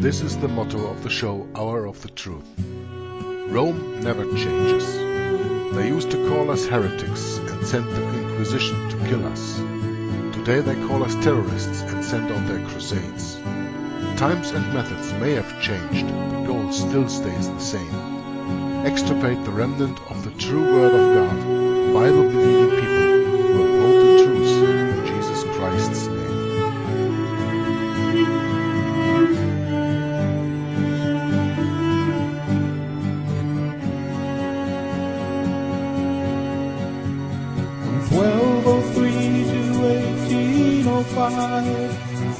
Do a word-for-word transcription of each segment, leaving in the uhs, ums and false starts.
This is the motto of the show Hour of the Truth. Rome never changes. They used to call us heretics and sent the Inquisition to kill us. Today they call us terrorists and send on their crusades. Times and methods may have changed, but the goal still stays the same. Extirpate the remnant of the true Word of God, Bible-believing people who uphold the truth in Jesus Christ's name.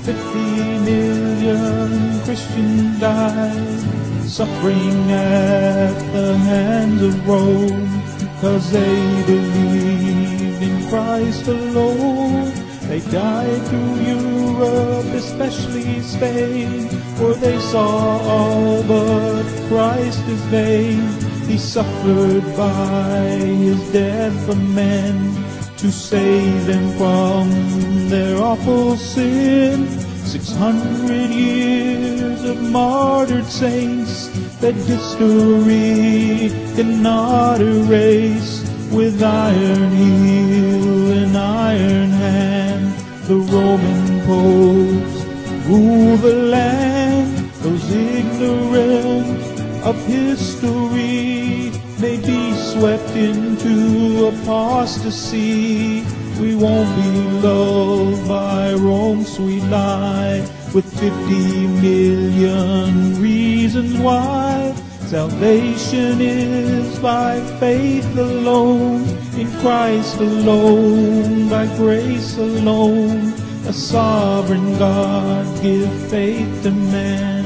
fifty million Christians died, suffering at the hands of Rome, cause they believed in Christ alone. They died through Europe, especially Spain, for they saw all but Christ as vain. He suffered by his death for men, to save them from their awful sin. Six hundred years of martyred saints that history cannot erase. With iron heel and iron hand, the Roman popes rule the land. Those ignorant of history may be swept into apostasy. We won't be loved by Rome's sweet lie, with fifty million reasons why. Salvation is by faith alone, in Christ alone, by grace alone. A sovereign God give faith to man.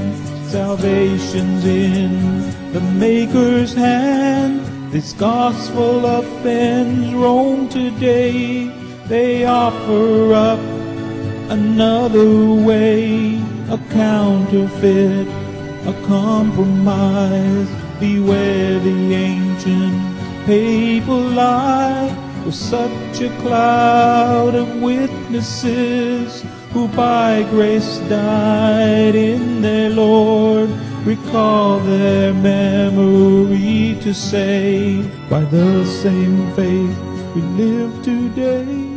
Salvation's in the Maker's hand. This gospel offends Rome today. They offer up another way, a counterfeit, a compromise. Beware the ancient papal lie, with such a cloud of witnesses, who by grace died in their Lord. Recall their memory to say, by the same faith we live today.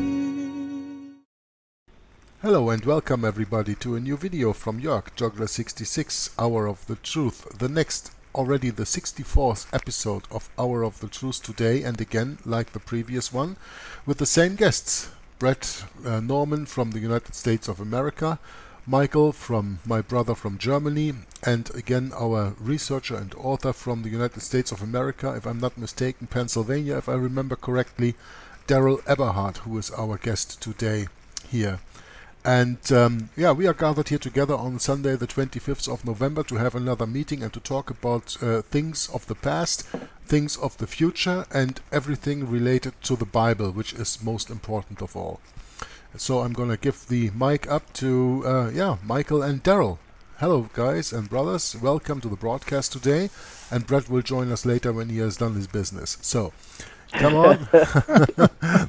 Hello and welcome everybody to a new video from Jörg, Jörg sixty-six, Hour of the Truth. The next, already the sixty-fourth episode of Hour of the Truth today, and again, like the previous one, with the same guests. Brett, uh, Norman from the United States of America, Michael, from my brother from Germany, and again our researcher and author from the United States of America, if I'm not mistaken, Pennsylvania, if I remember correctly, Darryl Eberhart, who is our guest today here. And um, yeah, we are gathered here together on Sunday the twenty-fifth of November to have another meeting and to talk about uh, things of the past, things of the future, and everything related to the Bible, which is most important of all. So I'm gonna give the mic up to uh, yeah, Michael and Darryl. Hello guys and brothers, welcome to the broadcast today, and Brett will join us later when he has done his business. So come on.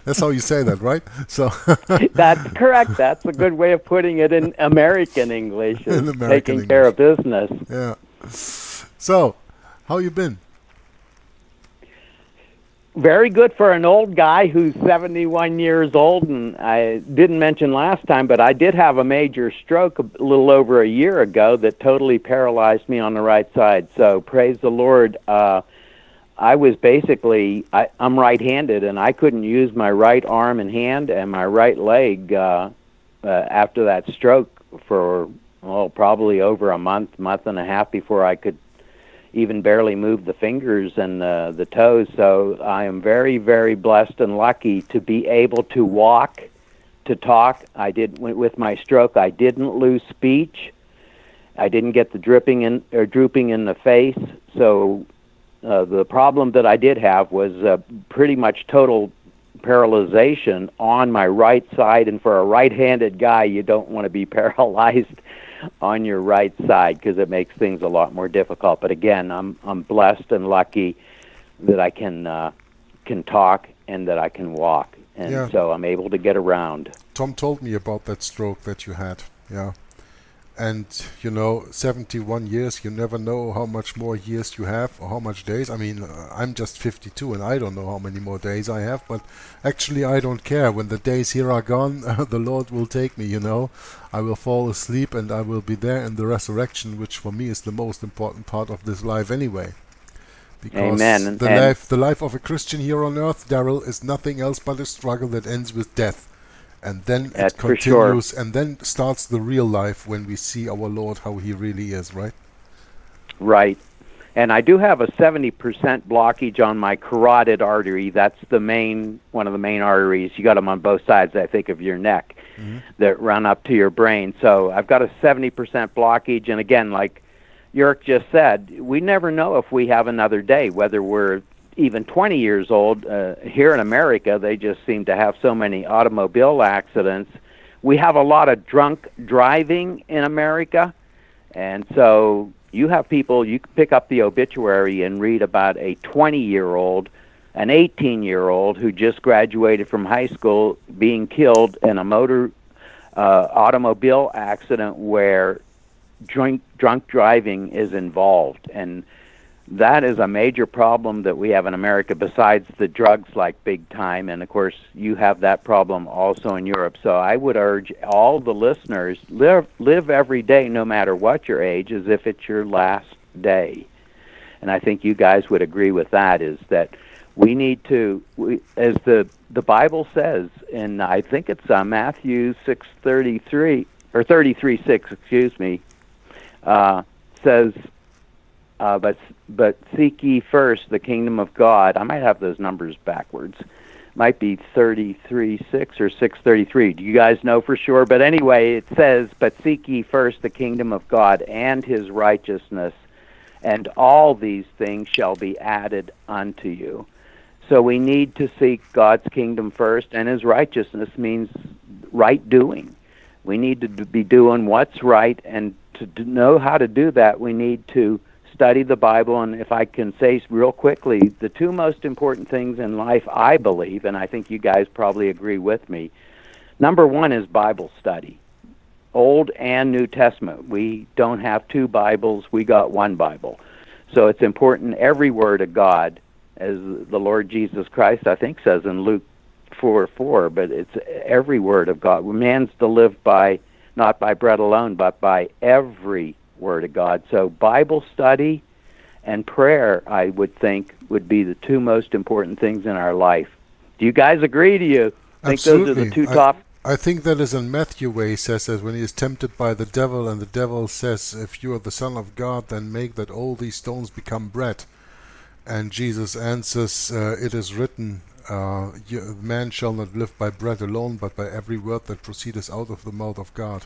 That's how you say that, right? So that's correct. That's a good way of putting it in American English. In American taking English. Care of business. Yeah. So, how you been? Very good for an old guy who's seventy-one years old, and I didn't mention last time, but I did have a major stroke a little over a year ago that totally paralyzed me on the right side. So, praise the Lord. Uh I was basically, I, I'm right-handed, and I couldn't use my right arm and hand and my right leg uh, uh, after that stroke for, well, probably over a month, month and a half before I could even barely move the fingers and uh, the toes. So I am very, very blessed and lucky to be able to walk, to talk. I did, with my stroke, I didn't lose speech. I didn't get the dripping in, or drooping in the face, so... Uh, the problem that I did have was uh, pretty much total paralyzation on my right side, and for a right-handed guy, you don't want to be paralyzed on your right side because it makes things a lot more difficult. But again, I'm I'm blessed and lucky that I can uh, can talk and that I can walk, and yeah. So I'm able to get around. Tom told me about that stroke that you had, yeah, And, you know, seventy-one years, you never know how much more years you have or how much days. I mean, uh, I'm just fifty-two and I don't know how many more days I have, but actually I don't care. When the days here are gone, the Lord will take me, you know. I will fall asleep and I will be there in the resurrection, which for me is the most important part of this life anyway. Because Amen. The, and life, the life of a Christian here on earth, Darryl, is nothing else but a struggle that ends with death. And then That's it continues, sure. and then starts the real life when we see our Lord, how he really is, right? Right. And I do have a seventy percent blockage on my carotid artery. That's the main, one of the main arteries. You got them on both sides, I think, of your neck mm-hmm. that run up to your brain. So I've got a seventy percent blockage. And again, like Jörg just said, we never know if we have another day, whether we're even twenty years old. Uh, here in America, they just seem to have so many automobile accidents. We have a lot of drunk driving in America, and so you have people, you can pick up the obituary and read about a twenty-year-old, an eighteen-year-old who just graduated from high school being killed in a motor uh, automobile accident where drink, drunk driving is involved. And that is a major problem that we have in America, besides the drugs like big time. And, of course, you have that problem also in Europe. So I would urge all the listeners, live, live every day, no matter what your age, as if it's your last day. And I think you guys would agree with that, is that we need to, we, as the, the Bible says, and I think it's uh, Matthew six thirty-three, or thirty-three six, excuse me, uh, says, Uh, but but seek ye first the kingdom of God. I might have those numbers backwards. Might be thirty-three six or six thirty-three. Do you guys know for sure? But anyway, it says, but seek ye first the kingdom of God and his righteousness, and all these things shall be added unto you. So we need to seek God's kingdom first, and his righteousness means right doing. We need to be doing what's right, and to know how to do that, we need to study the Bible. And if I can say real quickly, the two most important things in life, I believe, and I think you guys probably agree with me, number one is Bible study, Old and New Testament. We don't have two Bibles, we got one Bible. So it's important every word of God, as the Lord Jesus Christ, I think, says in Luke four four, but it's every word of God. Man's to live by, not by bread alone, but by every Word of God. So Bible study and prayer, I would think, would be the two most important things in our life. Do you guys agree? Do you think Absolutely. Those are the two top? I, I think that is in Matthew where he says that when he is tempted by the devil, and the devil says, if you are the Son of God, then make that all these stones become bread. And Jesus answers, uh, it is written, uh, man shall not live by bread alone, but by every word that proceedeth out of the mouth of God.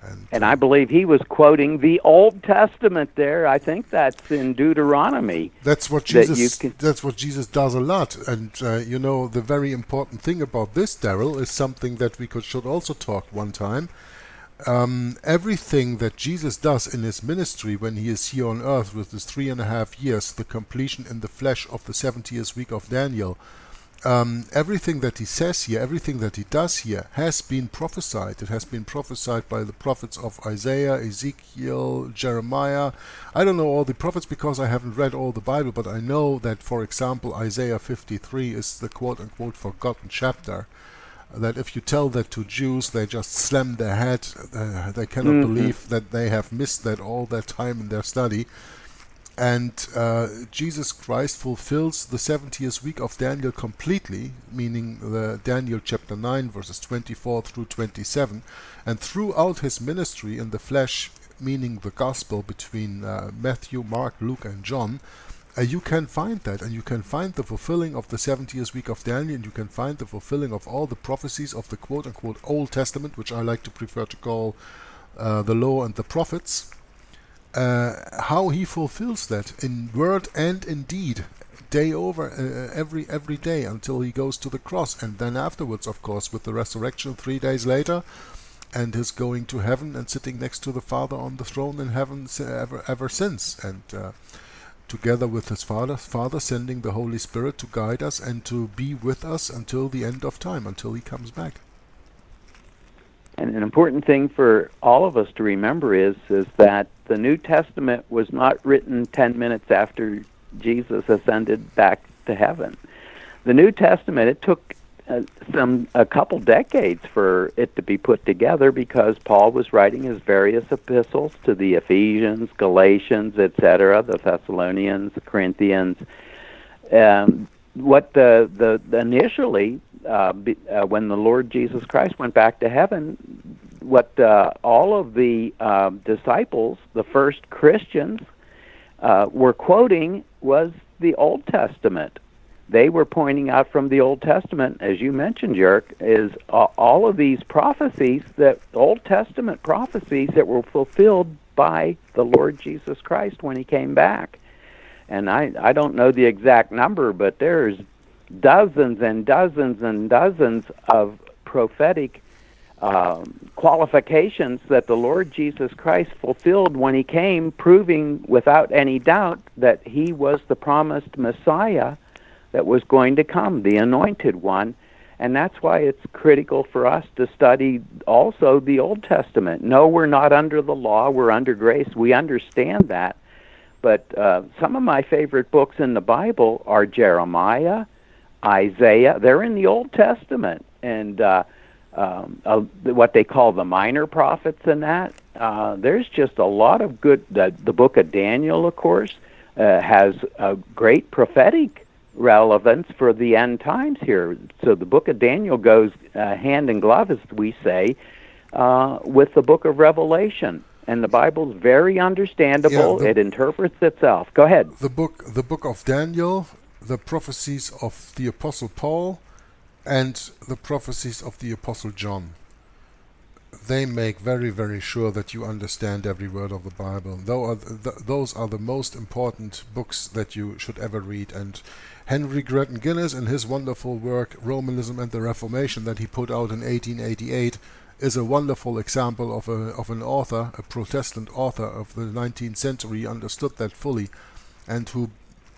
And, and I believe he was quoting the Old Testament there. I think that's in Deuteronomy. That's what Jesus. That that's what Jesus does a lot. And uh, you know, the very important thing about this, Darryl, is something that we could should also talk one time. Um, everything that Jesus does in his ministry when he is here on earth with his three and a half years, the completion in the flesh of the seventieth week of Daniel. Um, everything that he says here, everything that he does here has been prophesied. It has been prophesied by the prophets of Isaiah, Ezekiel, Jeremiah. I don't know all the prophets because I haven't read all the Bible, but I know that, for example, Isaiah fifty-three is the quote-unquote forgotten chapter. That if you tell that to Jews, they just slam their head. Uh, they cannot mm-hmm. believe that they have missed that all that time in their study. And uh, Jesus Christ fulfills the seventieth week of Daniel completely, meaning the Daniel chapter nine, verses twenty-four through twenty-seven. And throughout his ministry in the flesh, meaning the gospel between uh, Matthew, Mark, Luke, and John, uh, you can find that. And you can find the fulfilling of the seventieth week of Daniel, and you can find the fulfilling of all the prophecies of the quote-unquote Old Testament, which I like to prefer to call uh, the Law and the Prophets. Uh, how he fulfills that in word and in deed, day over uh, every every day until he goes to the cross, and then afterwards, of course, with the resurrection three days later, and his going to heaven and sitting next to the Father on the throne in heaven ever ever since, and uh, together with his Father, Father sending the Holy Spirit to guide us and to be with us until the end of time, until he comes back. And an important thing for all of us to remember is, is that the New Testament was not written ten minutes after Jesus ascended back to heaven. The New Testament, it took uh, some a couple decades for it to be put together because Paul was writing his various epistles to the Ephesians, Galatians, et cetera, the Thessalonians, the Corinthians. Um, what the, the, the initially, uh, be, uh, when the Lord Jesus Christ went back to heaven, what uh, all of the uh, disciples, the first Christians, uh, were quoting was the Old Testament. They were pointing out from the Old Testament, as you mentioned, Jörg, is uh, all of these prophecies, that Old Testament prophecies that were fulfilled by the Lord Jesus Christ when he came back. And I, I don't know the exact number, but there's dozens and dozens and dozens of prophetic um, qualifications that the Lord Jesus Christ fulfilled when he came, proving without any doubt that he was the promised Messiah that was going to come, the anointed one. And that's why it's critical for us to study also the Old Testament. No, we're not under the law, we're under grace. We understand that. But uh, some of my favorite books in the Bible are Jeremiah, Isaiah. They're in the Old Testament. And uh, um, uh, what they call the minor prophets and that, uh, there's just a lot of good. The, the book of Daniel, of course, uh, has a great prophetic relevance for the end times here. So the book of Daniel goes uh, hand in glove, as we say, uh, with the book of Revelation. And the Bible's very understandable. Yeah, the, it interprets itself. Go ahead. The book, the book of Daniel, the prophecies of the Apostle Paul, and the prophecies of the Apostle John. They make very, very sure that you understand every word of the Bible. Those are the most important books that you should ever read. And Henry Grattan Guinness, in his wonderful work, Romanism and the Reformation, that he put out in eighteen eighty-eight, is a wonderful example of a of an author, a Protestant author of the nineteenth century, understood that fully, and who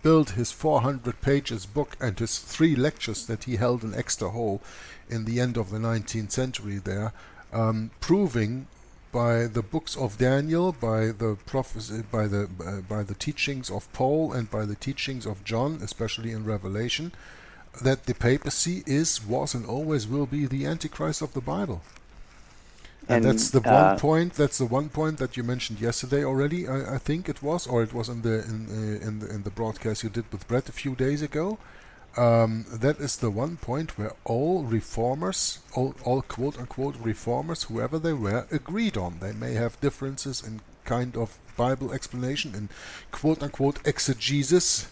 built his four hundred pages book and his three lectures that he held in Exeter Hall in the end of the nineteenth century there, um, proving by the books of Daniel, by the prophecy, by the uh, by the teachings of Paul and by the teachings of John, especially in Revelation, that the papacy is, was, and always will be the Antichrist of the Bible. And, and that's the uh, one point. That's the one point that you mentioned yesterday already. I, I think it was, or it was in the in uh, in, the, in the broadcast you did with Brett a few days ago. Um, that is the one point where all reformers, all, all quote unquote reformers, whoever they were, agreed on. They may have differences in kind of Bible explanation and quote unquote exegesis,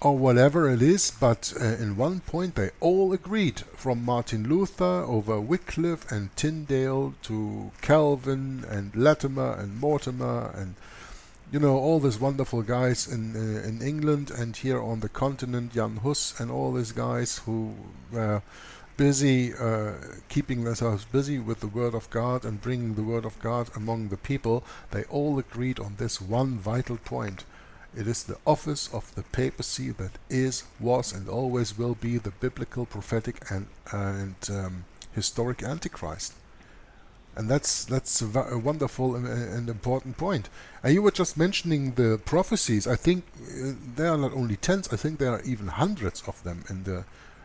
or whatever it is, but uh, in one point they all agreed, from Martin Luther over Wycliffe and Tyndale to Calvin and Latimer and Mortimer and, you know, all these wonderful guys in uh, in England and here on the continent, Jan Hus and all these guys who were busy uh, keeping themselves busy with the Word of God and bringing the Word of God among the people. They all agreed on this one vital point. It is the office of the papacy that is, was, and always will be the biblical, prophetic, and and um, historic Antichrist. And that's that's a, a wonderful and, and important point. And you were just mentioning the prophecies. I think uh, there are not only tens. I think there are even hundreds of them in the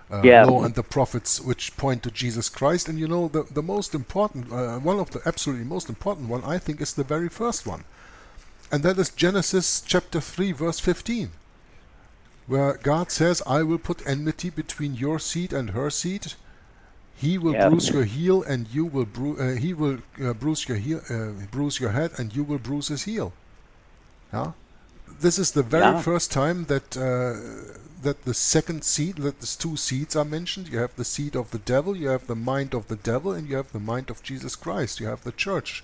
uh, yeah. Law and the Prophets, which point to Jesus Christ. And you know, the the most important, uh, one of the absolutely most important one, I think, is the very first one. And that is Genesis chapter three, verse fifteen, where God says, I will put enmity between your seed and her seed. He will yeah. bruise your heel, and you will bru uh, he will uh, bruise your heel, uh, bruise your head, and you will bruise his heel. Huh? This is the very yeah. first time that uh, that the second seed, that these two seeds are mentioned. You have the seed of the devil, you have the mind of the devil, and you have the mind of Jesus Christ. You have the church.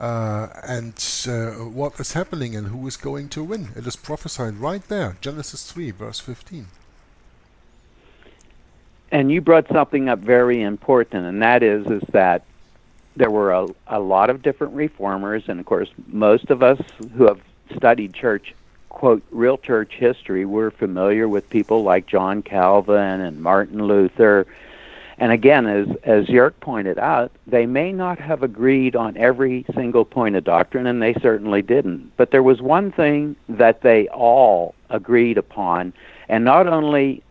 Uh, and uh, what is happening and who is going to win. It is prophesied right there, Genesis three, verse fifteen. And you brought something up very important, and that is is that there were a, a lot of different reformers, and of course most of us who have studied church, quote, real church history, we're familiar with people like John Calvin and Martin Luther And again, as, as Jörg pointed out, they may not have agreed on every single point of doctrine, and they certainly didn't. But there was one thing that they all agreed upon, and not only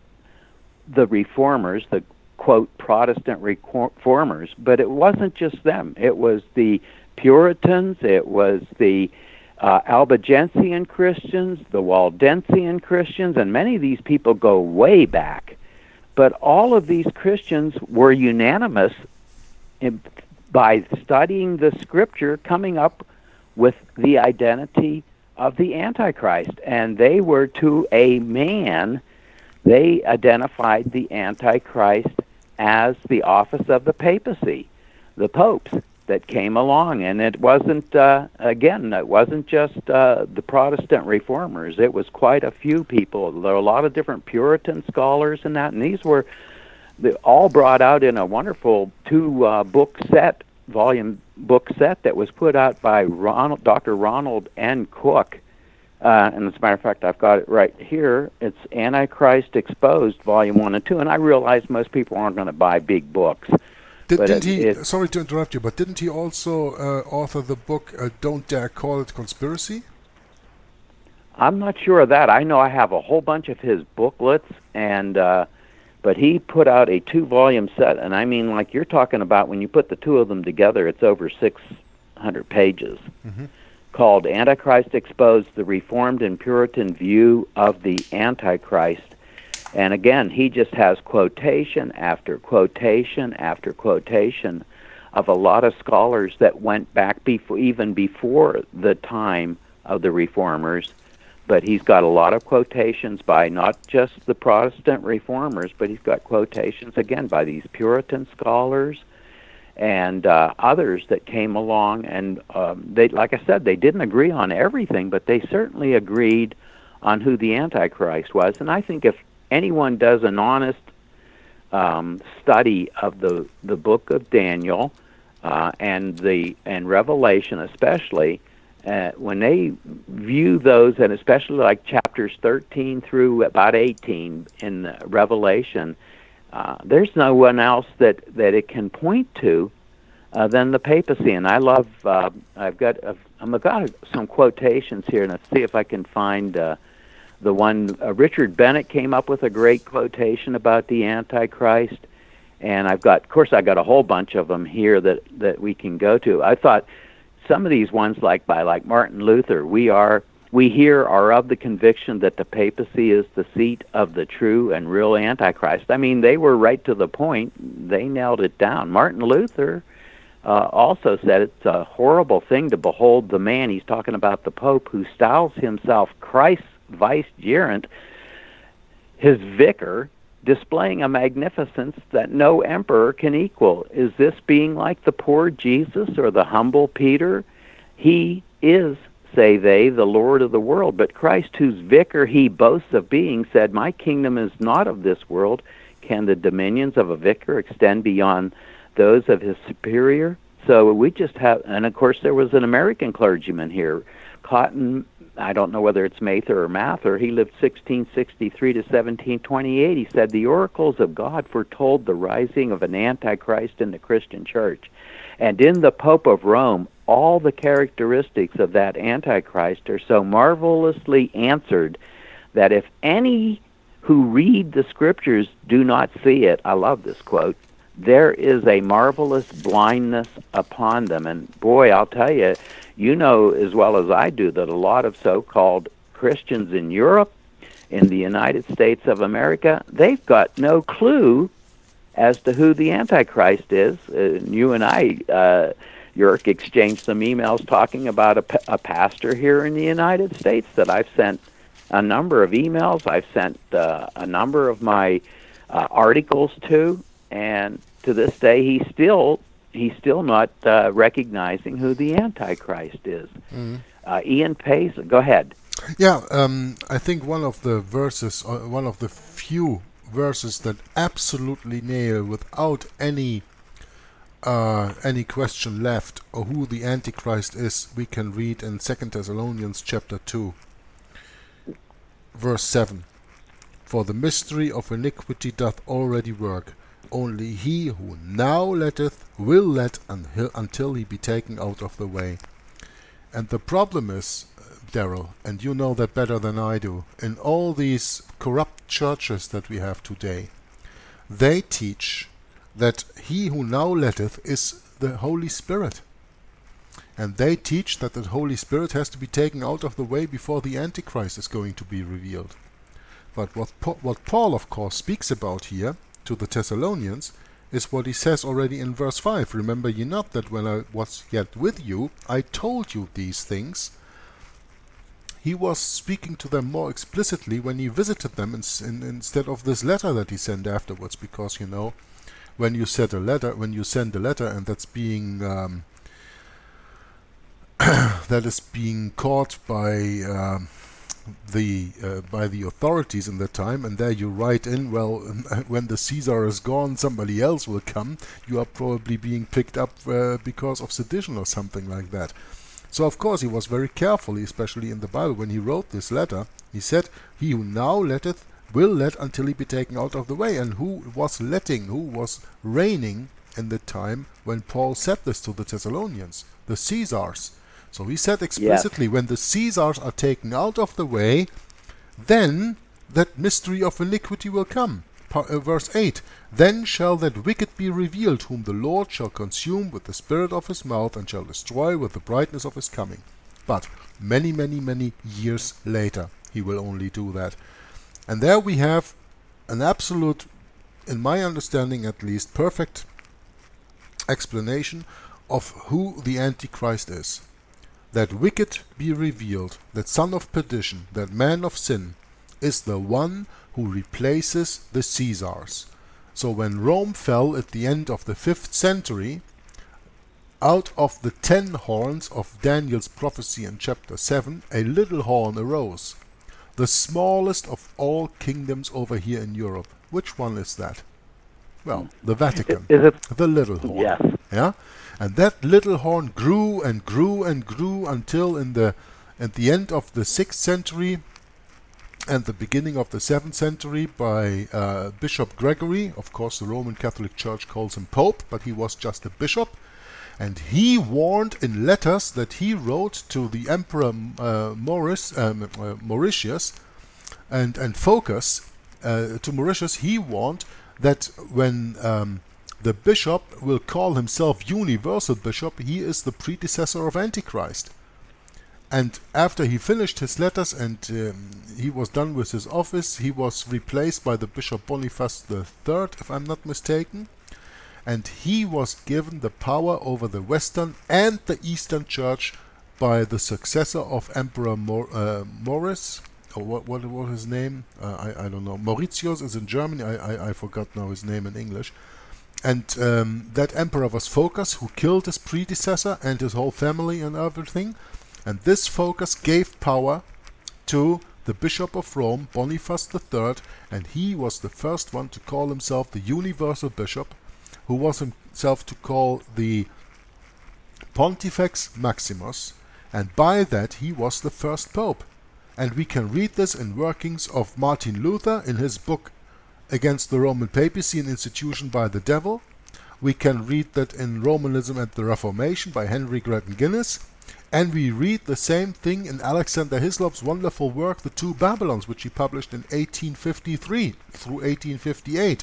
the reformers, the, quote, Protestant reformers, but it wasn't just them. It was the Puritans, it was the uh, Albigensian Christians, the Waldensian Christians, and many of these people go way back. But all of these Christians were unanimous in, by studying the Scripture, coming up with the identity of the Antichrist. And they were, to a man, they identified the Antichrist as the office of the papacy, the popes that came along. And it wasn't, uh, again, it wasn't just uh, the Protestant reformers. It was quite a few people. There were a lot of different Puritan scholars and that, and these were all brought out in a wonderful two-book uh, set, volume book set that was put out by Ronald, Doctor Ronald N. Cook. Uh, and as a matter of fact, I've got it right here. It's Antichrist Exposed, Volume one and two. And I realize most people aren't going to buy big books. Did, didn't it, he? It, sorry to interrupt you, but didn't he also uh, author the book uh, "Don't Dare Call It Conspiracy"? I'm not sure of that. I know I have a whole bunch of his booklets, and uh, but he put out a two-volume set, and I mean, like you're talking about, when you put the two of them together, it's over six hundred pages. Mm-hmm. Called Antichrist Exposed, the Reformed and Puritan View of the Antichrist. And again, he just has quotation after quotation after quotation of a lot of scholars that went back before, even before the time of the reformers. But he's got a lot of quotations by not just the Protestant reformers, but he's got quotations, again, by these Puritan scholars and uh, others that came along, and um, they, like I said, they didn't agree on everything, but they certainly agreed on who the Antichrist was. And I think if anyone does an honest um, study of the the book of Daniel uh, and the and Revelation, especially uh, when they view those, and especially like chapters thirteen through about eighteen in the Revelation. Uh, there's no one else that, that it can point to uh, than the papacy. And I love, uh, I've got a, I've got some quotations here, and I'll see if I can find uh, the one. Uh, Richard Bennett came up with a great quotation about the Antichrist. And I've got, of course, I've got a whole bunch of them here that, that we can go to. I thought some of these ones, like by like Martin Luther, we are... We here are of the conviction that the papacy is the seat of the true and real Antichrist. I mean, they were right to the point. They nailed it down. Martin Luther uh, also said it's a horrible thing to behold the man, he's talking about the Pope, who styles himself Christ's vicegerent, his vicar, displaying a magnificence that no emperor can equal. Is this being like the poor Jesus or the humble Peter? He is, say they, the Lord of the world, but Christ, whose vicar he boasts of being, said, "My kingdom is not of this world. Can the dominions of a vicar extend beyond those of his superior?" So we just have, and of course there was an American clergyman here, Cotton, I don't know whether it's Mather or Mather, he lived sixteen sixty-three to seventeen twenty-eight, he said, "The oracles of God foretold the rising of an Antichrist in the Christian church, and in the Pope of Rome, all the characteristics of that Antichrist are so marvelously answered that if any who read the Scriptures do not see it," I love this quote, "there is a marvelous blindness upon them." And boy, I'll tell you, you know as well as I do that a lot of so-called Christians in Europe, in the United States of America, they've got no clue as to who the Antichrist is. Uh, you and I... Uh, Jörg exchanged some emails talking about a, a pastor here in the United States that I've sent a number of emails. I've sent uh, a number of my uh, articles to, and to this day he's still he's still not uh, recognizing who the Antichrist is. Mm-hmm. uh, Ian Pace, go ahead. Yeah, um, I think one of the verses, uh, one of the few verses that absolutely nail without any. Uh, any question left or who the Antichrist is, we can read in Second Thessalonians chapter two, verse seven. "For the mystery of iniquity doth already work. only he who now letteth will let until he be taken out of the way. And the problem is, Darryl, and you know that better than I do, in all these corrupt churches that we have today, they teach that he who now letteth is the Holy Spirit. And they teach that the Holy Spirit has to be taken out of the way before the Antichrist is going to be revealed. But what, pa what Paul, of course, speaks about here to the Thessalonians is what he says already in verse five. Remember ye not that when I was yet with you, I told you these things. He was speaking to them more explicitly when he visited them in, in, instead of this letter that he sent afterwards, because, you know, when you send a letter, when you send a letter, and that's being um, that is being caught by um, the uh, by the authorities in the time, and there you write in, well, when the Caesar is gone, somebody else will come. You are probably being picked up uh, because of sedition or something like that. So, of course, he was very careful, especially in the Bible, when he wrote this letter. He said, he who now letteth will let until he be taken out of the way. And who was letting, who was reigning in the time when Paul said this to the Thessalonians? The Caesars. So he said explicitly, yeah. When the Caesars are taken out of the way, then that mystery of iniquity will come. Verse eight, then shall that wicked be revealed, whom the Lord shall consume with the spirit of his mouth, and shall destroy with the brightness of his coming. But many, many, many years later he will only do that. And there we have an absolute, in my understanding at least, perfect explanation of who the Antichrist is. That wicked be revealed, that son of perdition, that man of sin, is the one who replaces the Caesars. So when Rome fell at the end of the fifth century, out of the ten horns of Daniel's prophecy in chapter seven, a little horn arose, the smallest of all kingdoms over here in Europe. Which one is that? Well, the Vatican, is it, the little horn. Yes. Yeah? And that little horn grew and grew and grew until in the, at the end of the sixth century, and the beginning of the seventh century by uh, Bishop Gregory. Of course, the Roman Catholic Church calls him Pope, but he was just a bishop. And he warned in letters that he wrote to the Emperor uh, Maurice, um, uh, Mauritius and, and Phocas, uh, to Mauritius, he warned that when um, the bishop will call himself universal bishop, he is the predecessor of Antichrist. And after he finished his letters and um, he was done with his office, he was replaced by the Bishop Boniface the third, if I'm not mistaken. And he was given the power over the Western and the Eastern Church by the successor of Emperor Mor uh, Maurice, or what, what was his name? Uh, I, I don't know. Mauritius is in Germany. I, I, I forgot now his name in English. And um, that emperor was Phocas, who killed his predecessor and his whole family and everything. And this Phocas gave power to the Bishop of Rome, Boniface the third, and he was the first one to call himself the Universal Bishop, who was himself to call the Pontifex Maximus, and by that he was the first Pope. And we can read this in workings of Martin Luther in his book Against the Roman Papacy, an Institution by the Devil. We can read that in Romanism and the Reformation by Henry Grattan Guinness. And we read the same thing in Alexander Hislop's wonderful work, The Two Babylons, which he published in eighteen fifty-three through eighteen fifty-eight,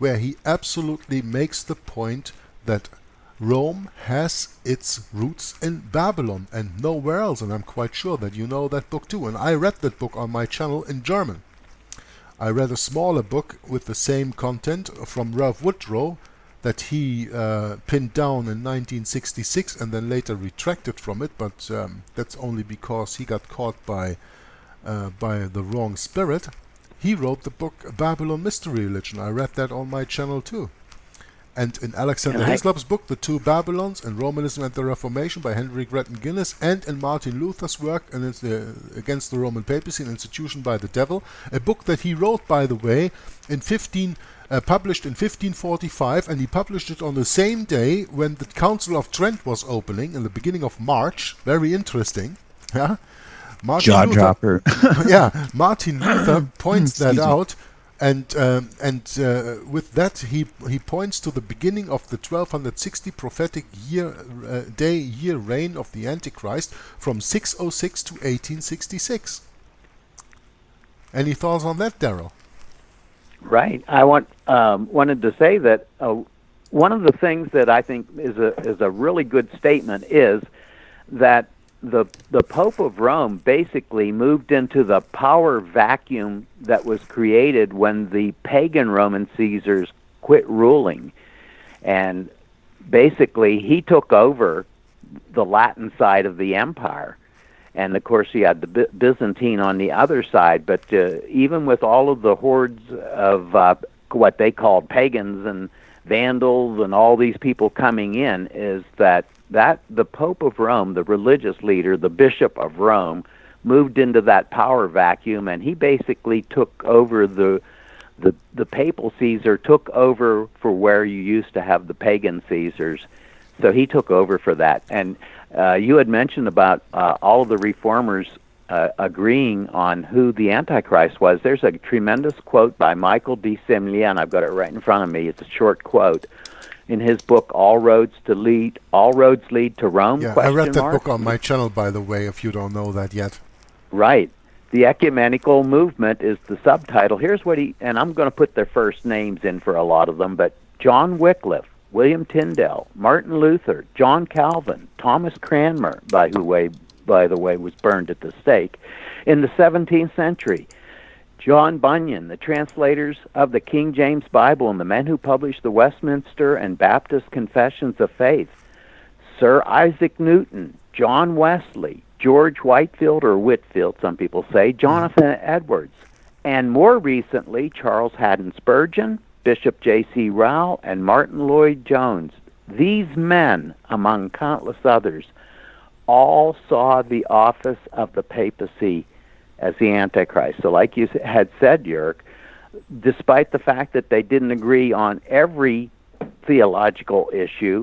where he absolutely makes the point that Rome has its roots in Babylon and nowhere else. And I'm quite sure that you know that book too. And I read that book on my channel in German. I read a smaller book with the same content from Ralph Woodrow, that he uh, pinned down in nineteen sixty-six and then later retracted from it, but um, that's only because he got caught by uh, by the wrong spirit. He wrote the book Babylon Mystery Religion. I read that on my channel too. And in Alexander Hislop's book, The Two Babylons, in Romanism and the Reformation by Henry Grattan Guinness, and in Martin Luther's work and it's the, Against the Roman Papacy, an Institution by the Devil, a book that he wrote, by the way, in fifteen, uh, published in fifteen forty-five, and he published it on the same day when the Council of Trent was opening, in the beginning of March. Very interesting. Yeah, Martin Jaw Luther, dropper. Yeah, Martin Luther points that out. And um, and uh, with that he he points to the beginning of the twelve sixty prophetic year uh, day year reign of the Antichrist from six oh six to eighteen sixty-six. Any thoughts on that, Darryl? Right. I want um, wanted to say that uh, one of the things that I think is a is a really good statement is that the the Pope of Rome basically moved into the power vacuum that was created when the pagan Roman Caesars quit ruling, and basically he took over the Latin side of the empire, and of course he had the B Byzantine on the other side. But uh, even with all of the hordes of uh, what they called pagans and Vandals and all these people coming in, is that that the Pope of Rome, the religious leader, the Bishop of Rome, moved into that power vacuum, and he basically took over the the the papal Caesar, took over for where you used to have the pagan Caesars. So he took over for that. And uh, you had mentioned about uh, all of the reformers uh, agreeing on who the Antichrist was. There's a tremendous quote by Michael de Semlien. I've got it right in front of me. It's a short quote. In his book, All Roads to Lead, All Roads Lead to Rome. Yeah, I read that book on my channel, by the way, if you don't know that yet. Right. The Ecumenical Movement is the subtitle. Here's what he, and I'm going to put their first names in for a lot of them, but John Wycliffe, William Tyndale, Martin Luther, John Calvin, Thomas Cranmer, by who way, by the way, was burned at the stake in the seventeenth century. John Bunyan, the translators of the King James Bible and the men who published the Westminster and Baptist Confessions of Faith, Sir Isaac Newton, John Wesley, George Whitefield, or Whitfield, some people say, Jonathan Edwards, and more recently, Charles Haddon Spurgeon, Bishop J C Rowell, and Martin Lloyd-Jones. These men, among countless others, all saw the office of the papacy as the Antichrist. So like you had said, Jörg, despite the fact that they didn't agree on every theological issue,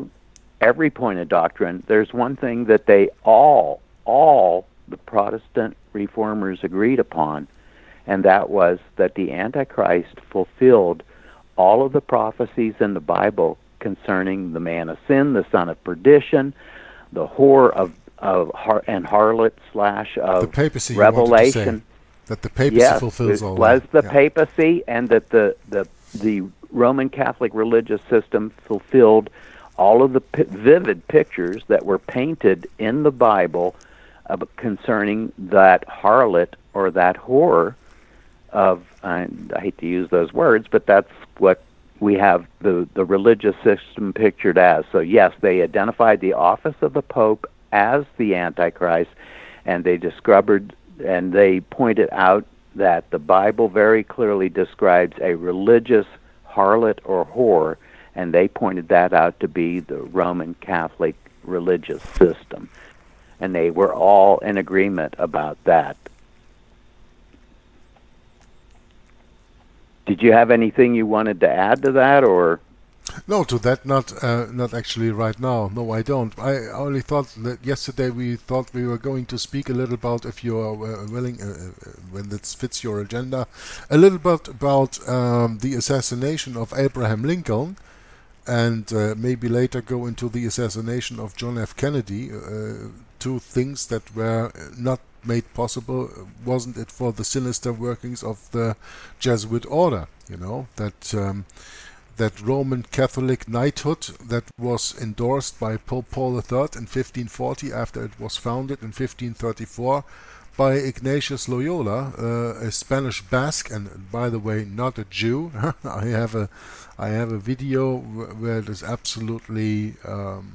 every point of doctrine, there's one thing that they all, all the Protestant reformers agreed upon, and that was that the Antichrist fulfilled all of the prophecies in the Bible concerning the man of sin, the son of perdition, the whore of Of har and harlot slash of the papacy, Revelation, that the papacy yes, fulfills all. Was that. the yeah. papacy, and that the the the Roman Catholic religious system fulfilled all of the p vivid pictures that were painted in the Bible uh, concerning that harlot or that whore of. And I hate to use those words, but that's what we have the the religious system pictured as. So yes, they identified the office of the Pope as the Antichrist, and they discovered and they pointed out that the Bible very clearly describes a religious harlot or whore, and they pointed that out to be the Roman Catholic religious system, and they were all in agreement about that. Did you have anything you wanted to add to that, or? No, to that not uh, not actually right now. No, I don't. I only thought that yesterday we thought we were going to speak a little about, if you are willing, uh, when that fits your agenda, a little bit about um, the assassination of Abraham Lincoln, and uh, maybe later go into the assassination of John F. Kennedy, uh, two things that were not made possible, wasn't it for the sinister workings of the Jesuit order, you know, that... Um, that Roman Catholic knighthood that was endorsed by Pope Paul the third in fifteen forty, after it was founded in fifteen thirty-four by Ignatius Loyola, uh, a Spanish Basque, and by the way not a Jew. I have a I have a video where it is absolutely um,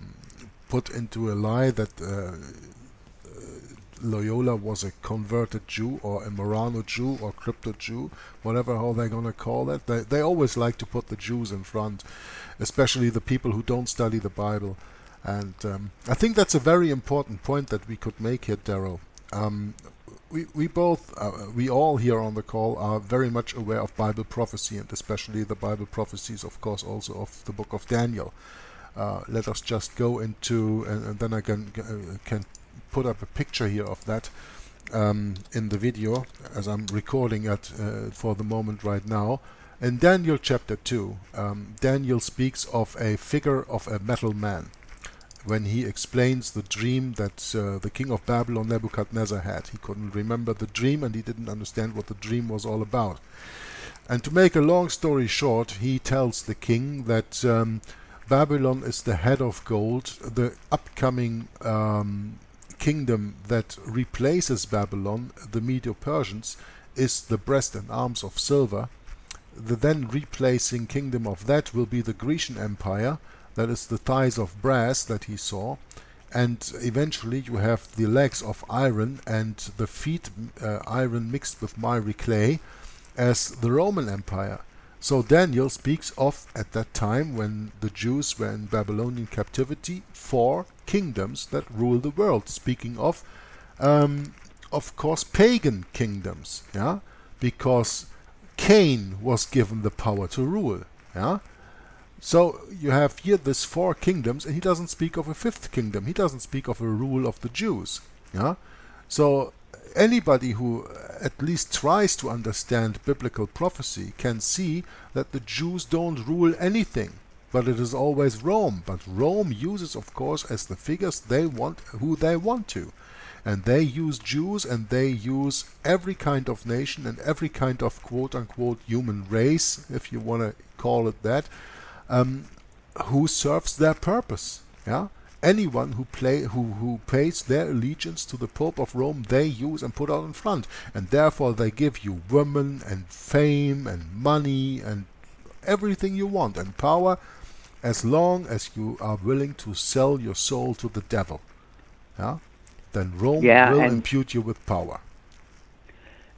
put into a lie that uh, Loyola was a converted Jew, or a Morano Jew, or crypto Jew, whatever how they're gonna call it. They, they always like to put the Jews in front, especially the people who don't study the Bible. And um, I think that's a very important point that we could make here, Darryl. Um, we we both uh, we all here on the call are very much aware of Bible prophecy, and especially the Bible prophecies, of course, also of the Book of Daniel. Uh, let us just go into, and, and then I can uh, can. put up a picture here of that, um, in the video as I'm recording it uh, for the moment right now. In Daniel chapter two, um, Daniel speaks of a figure of a metal man when he explains the dream that uh, the king of Babylon, Nebuchadnezzar, had. He couldn't remember the dream and he didn't understand what the dream was all about. And to make a long story short, he tells the king that um, Babylon is the head of gold, the upcoming um, kingdom that replaces Babylon, the Medo-Persians, is the breast and arms of silver. The then replacing kingdom of that will be the Grecian Empire, that is the thighs of brass that he saw, and eventually you have the legs of iron and the feet uh, iron mixed with miry clay as the Roman Empire. So Daniel speaks of, at that time when the Jews were in Babylonian captivity, four kingdoms that rule the world, speaking of um, of course pagan kingdoms, yeah, because Cain was given the power to rule, yeah. So you have here this four kingdoms, and he doesn't speak of a fifth kingdom. He doesn't speak of a rule of the Jews. Yeah? So anybody who at least tries to understand biblical prophecy can see that the Jews don't rule anything, but it is always Rome. But Rome uses, of course, as the figures they want, who they want to. And they use Jews, and they use every kind of nation and every kind of quote-unquote human race, if you want to call it that, Um, who serves their purpose. Yeah, anyone who play who who pays their allegiance to the Pope of Rome, they use and put out in front, and therefore they give you women and fame and money and everything you want and power, as long as you are willing to sell your soul to the devil. Yeah, then Rome yeah, will impute you with power.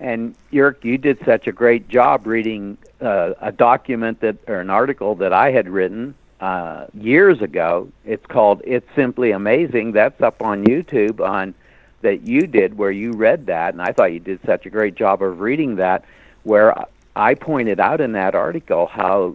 And Jörg, you did such a great job reading uh, a document that, or an article that I had written uh, years ago. It's called "It's Simply Amazing." That's up on YouTube, on that you did, where you read that, and I thought you did such a great job of reading that. Where I pointed out in that article how,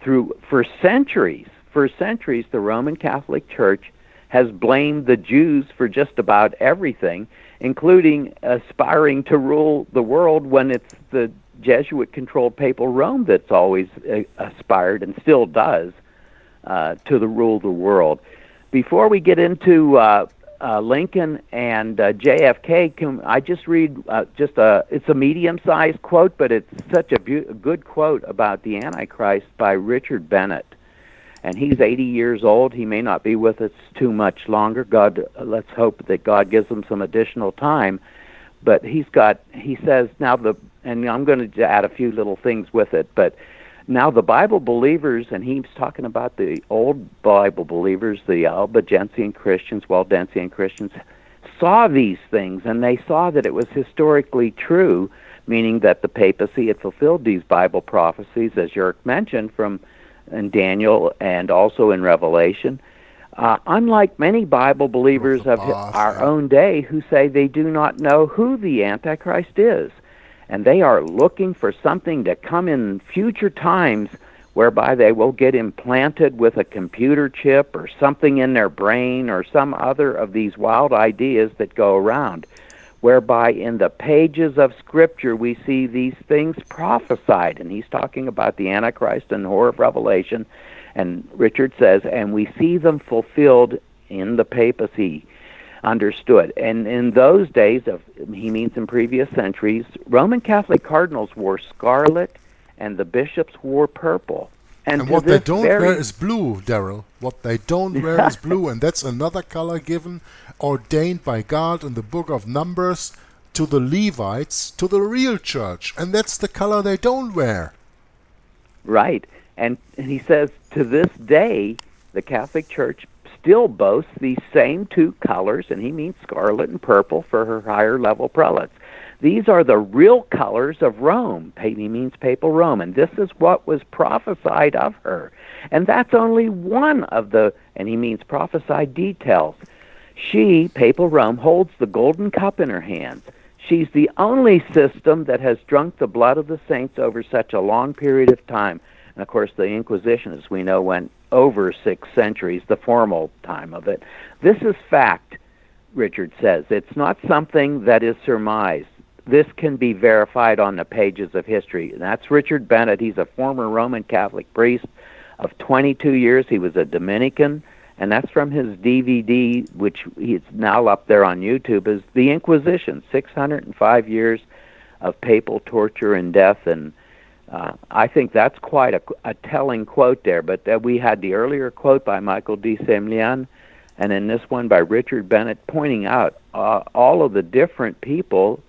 through for centuries, for centuries, the Roman Catholic Church has blamed the Jews for just about everything, including aspiring to rule the world when it's the Jesuit-controlled papal Rome that's always uh, aspired and still does uh, to the rule of the world. Before we get into uh, uh, Lincoln and uh, J F K, can I just read uh, just a? It's a medium-sized quote, but it's such a good quote about the Antichrist by Richard Bennett. And he's eighty years old. He may not be with us too much longer. God, let's hope that God gives him some additional time. But he's got, he says, now the, and I'm going to add a few little things with it, but now the Bible believers, and he's talking about the old Bible believers, the Albigensian Christians, Waldensian Christians, saw these things, and they saw that it was historically true, meaning that the papacy had fulfilled these Bible prophecies, as Jörg mentioned, from in Daniel and also in Revelation. Uh, unlike many Bible believers of our own day who say they do not know who the Antichrist is, and they are looking for something to come in future times whereby they will get implanted with a computer chip or something in their brain or some other of these wild ideas that go around, whereby in the pages of Scripture we see these things prophesied. And he's talking about the Antichrist and the Hour of Revelation. And Richard says, and we see them fulfilled in the papacy, understood. And in those days, of, he means in previous centuries, Roman Catholic cardinals wore scarlet and the bishops wore purple. And, and what they don't wear is blue, Darryl. What they don't wear is blue, and that's another color given, ordained by God in the book of Numbers to the Levites, to the real church, and that's the color they don't wear. Right, and, and he says, to this day, the Catholic Church still boasts these same two colors, and he means scarlet and purple for her higher-level prelates. These are the real colors of Rome. He means papal Rome, and this is what was prophesied of her. And that's only one of the, and he means prophesied details. She, papal Rome, holds the golden cup in her hands. She's the only system that has drunk the blood of the saints over such a long period of time. And, of course, the Inquisition, as we know, went over six centuries, the formal time of it. This is fact. Richard says. It's not something that is surmised. This can be verified on the pages of history. And that's Richard Bennett. He's a former Roman Catholic priest of twenty-two years. He was a Dominican, and that's from his D V D, which is now up there on YouTube, is The Inquisition, six hundred five years of papal torture and death. And uh, I think that's quite a, a telling quote there. But uh, we had the earlier quote by Michael de Semillon, and then this one by Richard Bennett, pointing out uh, all of the different people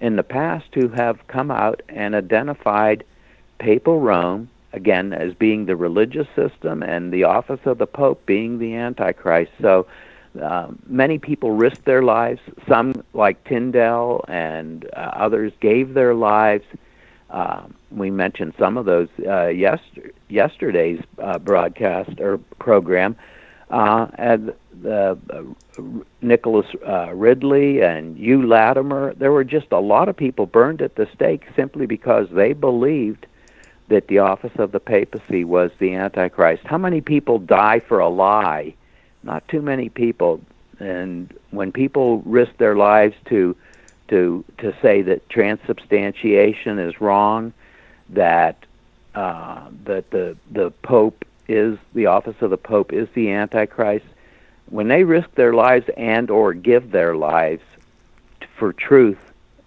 in the past who have come out and identified papal Rome, again, as being the religious system, and the office of the Pope being the Antichrist. So uh, many people risked their lives. Some, like Tyndale and uh, others, gave their lives. Uh, we mentioned some of those uh, yester yesterday's uh, broadcast or program. Uh, and the, uh, Nicholas uh, Ridley and Hugh Latimer, there were just a lot of people burned at the stake simply because they believed that the office of the papacy was the Antichrist. How many people die for a lie? Not too many people. And when people risk their lives to to to say that transubstantiation is wrong, that uh, that the the Pope is the office of the Pope is the Antichrist, when they risk their lives and or give their lives for truth,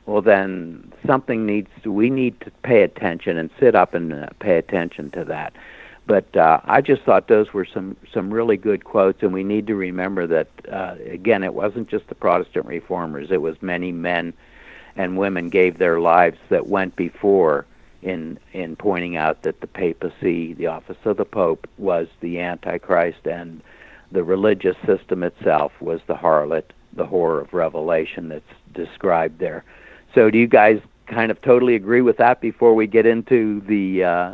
well, then something needs to, we need to pay attention and sit up and uh, pay attention to that. But uh, I just thought those were some, some really good quotes, and we need to remember that, uh, again, it wasn't just the Protestant reformers. It was many men and women gave their lives that went before in, in pointing out that the papacy, the office of the Pope, was the Antichrist, and the religious system itself was the harlot, the whore of Revelation that's described there. So do you guys kind of totally agree with that before we get into the uh,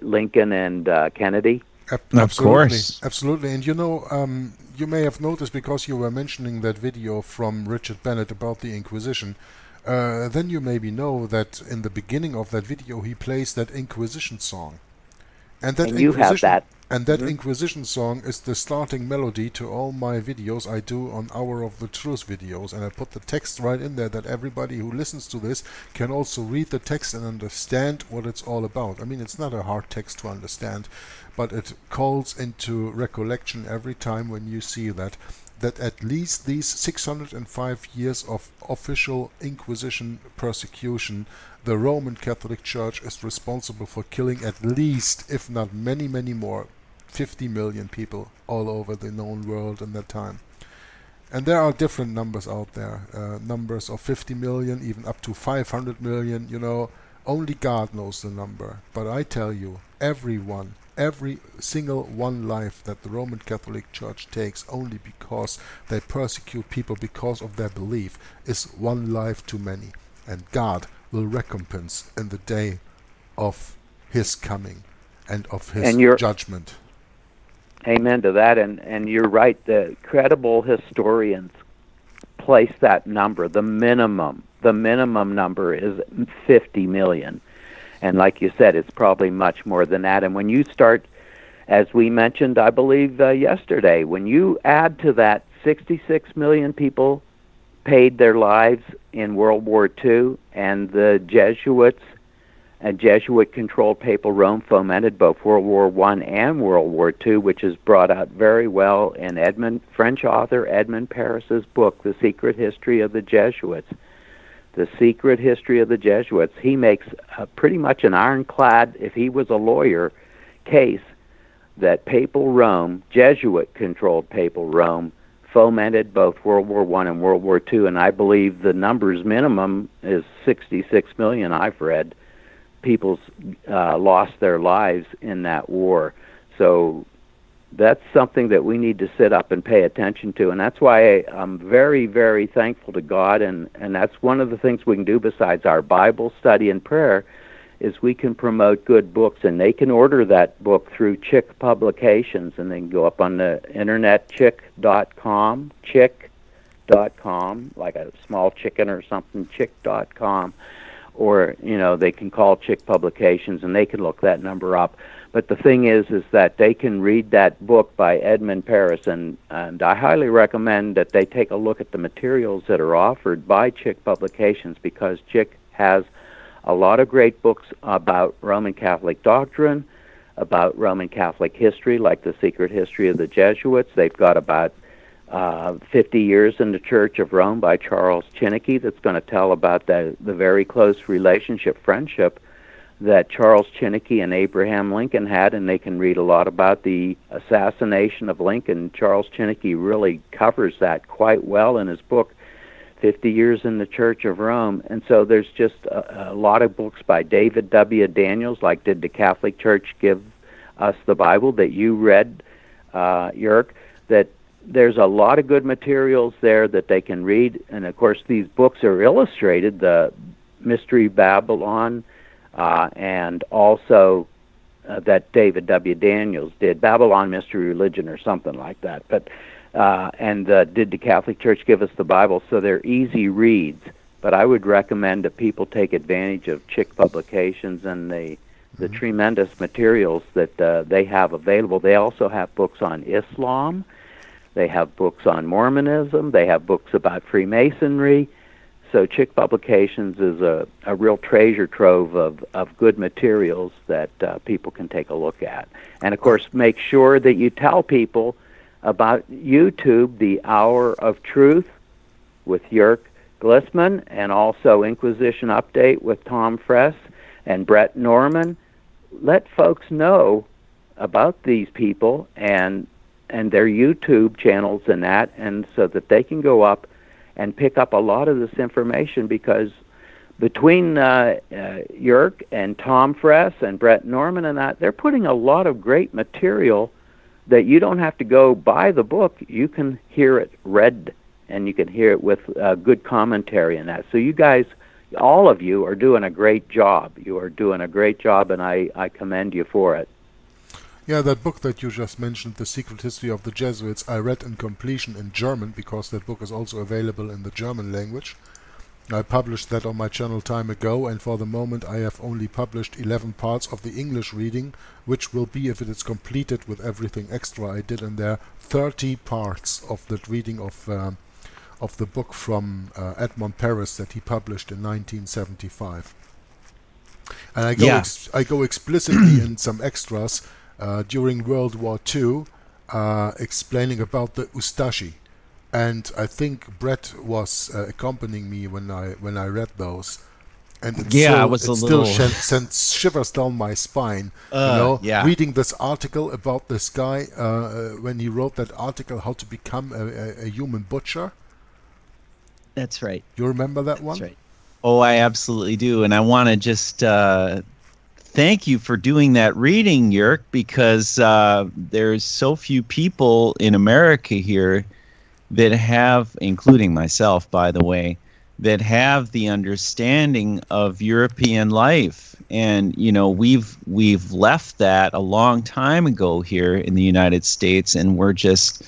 Lincoln and uh, Kennedy? Absolutely. Of course. Absolutely. And you know, um, you may have noticed, because you were mentioning that video from Richard Bennett about the Inquisition, uh, then you maybe know that in the beginning of that video he plays that Inquisition song. And, that and you have that. And that mm-hmm. Inquisition song is the starting melody to all my videos I do on Hour of the Truth videos. And I put the text right in there that everybody who listens to this can also read the text and understand what it's all about. I mean, it's not a hard text to understand, but it calls into recollection every time when you see that, that at least these six hundred five years of official Inquisition persecution, the Roman Catholic Church is responsible for killing at least, if not many, many more, fifty million people all over the known world in that time. And there are different numbers out there, uh, numbers of fifty million, even up to five hundred million, you know, only God knows the number. But I tell you, everyone, every single one life that the Roman Catholic Church takes only because they persecute people because of their belief is one life too many. And God will recompense in the day of his coming and of his and judgment. Amen to that. And, and you're right, the credible historians place that number, the minimum. The minimum number is fifty million. And like you said, it's probably much more than that. And when you start, as we mentioned, I believe uh, yesterday, when you add to that sixty-six million people paid their lives in World War Two, and the Jesuits and Jesuit-controlled papal Rome fomented both World War One and World War Two, which is brought out very well in Edmund, French author Edmund Paris's book, The Secret History of the Jesuits. The Secret History of the Jesuits. He makes a, pretty much an ironclad, if he was a lawyer, case that papal Rome, Jesuit-controlled papal Rome, fomented both World War One and World War Two, and I believe the numbers minimum is sixty-six million, I've read, people's uh, lost their lives in that war. So that's something that we need to sit up and pay attention to, and that's why I, I'm very, very thankful to God, and, and that's one of the things we can do besides our Bible study and prayer is we can promote good books, and they can order that book through Chick Publications, and they can go up on the internet, chick dot com, chick dot com, like a small chicken or something, chick dot com, or, you know, they can call Chick Publications and they can look that number up. But the thing is, is that they can read that book by Edmund Paris, and, and I highly recommend that they take a look at the materials that are offered by Chick Publications, because Chick has a lot of great books about Roman Catholic doctrine, about Roman Catholic history, like The Secret History of the Jesuits. They've got about uh, fifty years in the Church of Rome by Charles Chiniquy, that's going to tell about the, the very close relationship, friendship, that Charles Chiniquy and Abraham Lincoln had, and they can read a lot about the assassination of Lincoln. Charles Chiniquy really covers that quite well in his book, fifty years in the Church of Rome. And so there's just a, a lot of books by David W. Daniels, like Did the Catholic Church Give Us the Bible, that you read, uh, Jörg, that there's a lot of good materials there that they can read. And, of course, these books are illustrated, the Mystery Babylon, uh, and also uh, that David W. Daniels did, Babylon Mystery Religion or something like that. But Uh, and uh, Did the Catholic Church Give Us the Bible? So they're easy reads, but I would recommend that people take advantage of Chick Publications and the, the mm-hmm. tremendous materials that uh, they have available. They also have books on Islam. They have books on Mormonism. They have books about Freemasonry. So Chick Publications is a, a real treasure trove of, of good materials that uh, people can take a look at. And, of course, make sure that you tell people about YouTube, The Hour of Truth with Jörg Glissman, and also Inquisition Update with Tom Friess and Brett Norman. Let folks know about these people and and their YouTube channels and that, and so that they can go up and pick up a lot of this information, because between uh, uh, Jörg and Tom Friess and Brett Norman and that, they're putting a lot of great material that you don't have to go buy the book. You can hear it read, and you can hear it with uh, good commentary and that. So you guys, all of you, are doing a great job. You are doing a great job, and I, I commend you for it. Yeah, that book that you just mentioned, The Secret History of the Jesuits, I read in completion in German, because that book is also available in the German language. I published that on my channel time ago, and for the moment I have only published eleven parts of the English reading, which will be, if it is completed with everything extra I did in there, thirty parts of that reading of uh, of the book from uh, Edmund Paris that he published in nineteen seventy-five. And I go, yeah. ex I go explicitly in some extras uh, during World War Two, uh, explaining about the Ustashi. And I think Brett was uh, accompanying me when I when I read those, and it yeah, still, I was it a still little... sends shivers down my spine. Uh, you know, yeah. reading this article about this guy uh, when he wrote that article, How to Become a, a, a Human Butcher. That's right. You remember that That's one? Right. Oh, I absolutely do, and I want to just uh, thank you for doing that reading, Jörg, because uh, there's so few people in America here that have, including myself, by the way, that have the understanding of European life. And, you know, we've we've left that a long time ago here in the United States, and we're just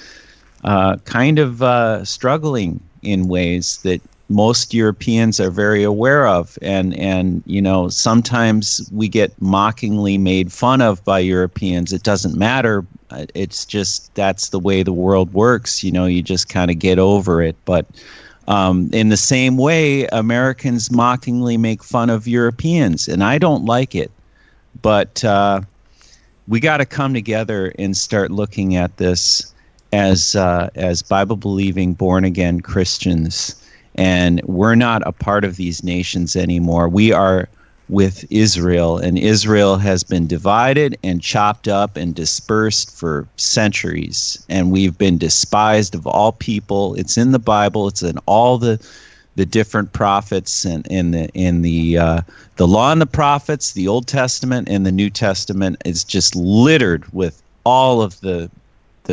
uh, kind of uh, struggling in ways that most Europeans are very aware of. And, and, you know, sometimes we get mockingly made fun of by Europeans. It doesn't matter. It's just that's the way the world works. You know, you just kind of get over it. But um, in the same way, Americans mockingly make fun of Europeans, and I don't like it. But uh, we got to come together and start looking at this as, uh, as Bible-believing, born-again Christians. And we're not a part of these nations anymore. We are with Israel, and Israel has been divided and chopped up and dispersed for centuries. And we've been despised of all people. It's in the Bible. It's in all the the different prophets, and in the in the uh, the Law and the Prophets, the Old Testament and the New Testament is just littered with all of the.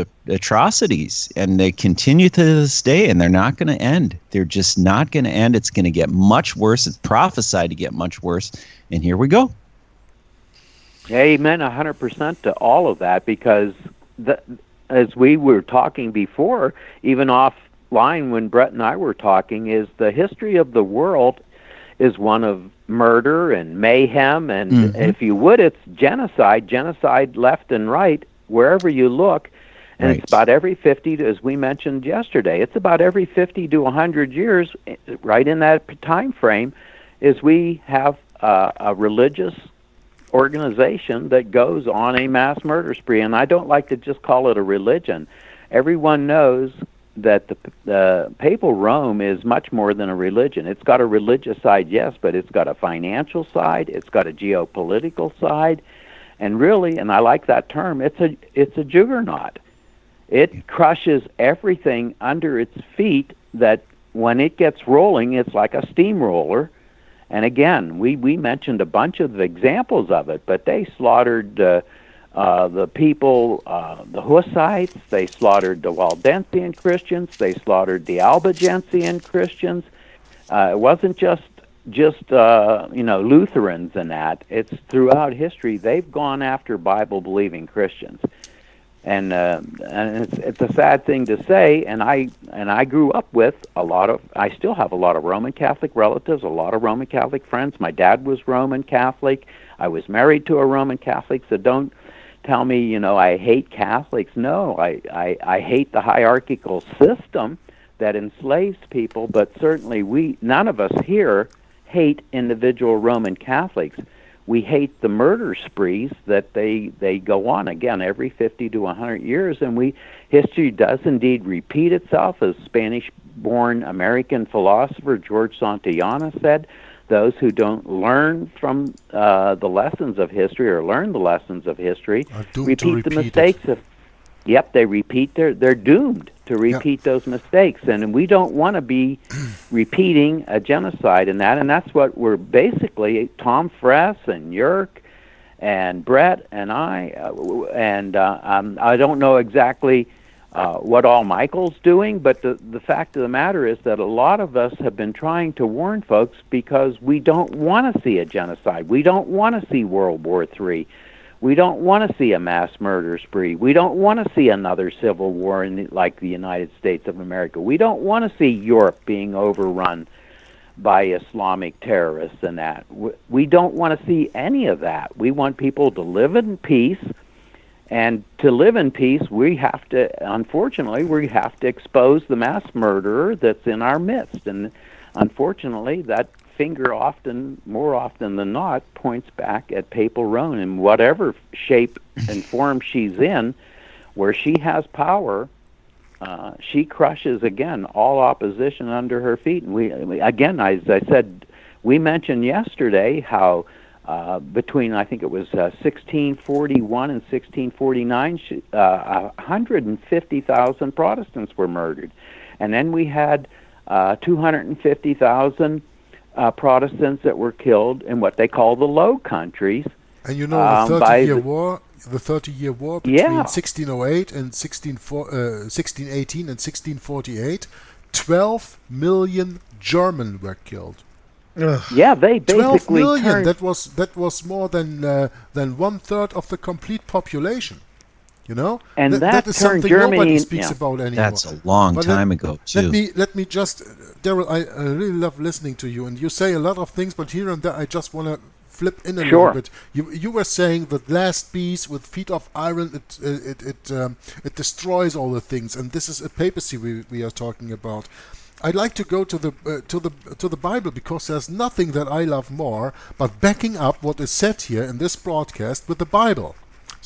the atrocities, and they continue to this day, and they're not going to end. They're just not going to end. It's going to get much worse. It's prophesied to get much worse, and here we go. Amen, one hundred percent to all of that, because the, as we were talking before, even offline when Brett and I were talking, is the history of the world is one of murder and mayhem, and mm-hmm. if you would, it's genocide, genocide left and right, wherever you look. And right. it's about every fifty, to, as we mentioned yesterday, it's about every fifty to one hundred years, right in that time frame, is we have uh, a religious organization that goes on a mass murder spree. And I don't like to just call it a religion. Everyone knows that the, the papal Rome is much more than a religion. It's got a religious side, yes, but it's got a financial side, it's got a geopolitical side, and really, and I like that term, it's a it's a juggernaut. It crushes everything under its feet, that when it gets rolling, it's like a steamroller. And again, we, we mentioned a bunch of examples of it, but they slaughtered uh, uh, the people, uh, the Hussites, they slaughtered the Waldensian Christians, they slaughtered the Albigensian Christians. Uh, it wasn't just, just uh, you know, Lutherans and that. It's throughout history, they've gone after Bible-believing Christians. And uh, and it's, it's a sad thing to say. And I and I grew up with a lot of. I still have a lot of Roman Catholic relatives, a lot of Roman Catholic friends. My dad was Roman Catholic. I was married to a Roman Catholic. So don't tell me, you know, I hate Catholics. No, I I, I hate the hierarchical system that enslaves people. But certainly, we none of us here hate individual Roman Catholics. We hate the murder sprees that they they go on, again, every fifty to one hundred years, and we history does indeed repeat itself. As Spanish-born American philosopher George Santayana said, those who don't learn from uh, the lessons of history or learn the lessons of history repeat, repeat the mistakes. Of, yep, they repeat their, they're doomed to repeat yep. those mistakes, and we don't want to be repeating a genocide in that, and that's what we're basically, Tom Friess and Jörg and Brett and I, and uh, um, I don't know exactly uh, what all Michael's doing, but the, the fact of the matter is that a lot of us have been trying to warn folks because we don't want to see a genocide. We don't want to see World War Three. We don't want to see a mass murder spree. We don't want to see another civil war in the, like the United States of America. We don't want to see Europe being overrun by Islamic terrorists and that. We don't want to see any of that. We want people to live in peace, and to live in peace, we have to, unfortunately, we have to expose the mass murderer that's in our midst. And unfortunately, that finger often, more often than not, points back at Papal Rome in whatever shape and form she's in. Where she has power, uh, she crushes, again, all opposition under her feet. And we, again, as I said, we mentioned yesterday how uh, between, I think it was uh, sixteen forty-one and sixteen forty-nine, she, uh, one hundred fifty thousand Protestants were murdered. And then we had uh, two hundred fifty thousand Uh, Protestants that were killed in what they call the Low Countries. And you know, um, the Thirty-Year War, the Thirty-Year War between yeah. sixteen oh eight and sixteen eighteen and sixteen forty-eight, twelve million German were killed. Ugh. Yeah, they basically twelve million. Turned that was that was more than uh, than one third of the complete population. You know, and Th that, that is something Germany, nobody speaks yeah. about anymore. That's a long but time let, ago, too. Let me let me just, uh, Darryl, I, I really love listening to you, and you say a lot of things, but here and there, I just want to flip in a sure. little bit. You you were saying that last piece with feet of iron, it it it um, it destroys all the things, and this is a papacy we we are talking about. I'd like to go to the uh, to the to the Bible, because there's nothing that I love more, but backing up what is said here in this broadcast with the Bible.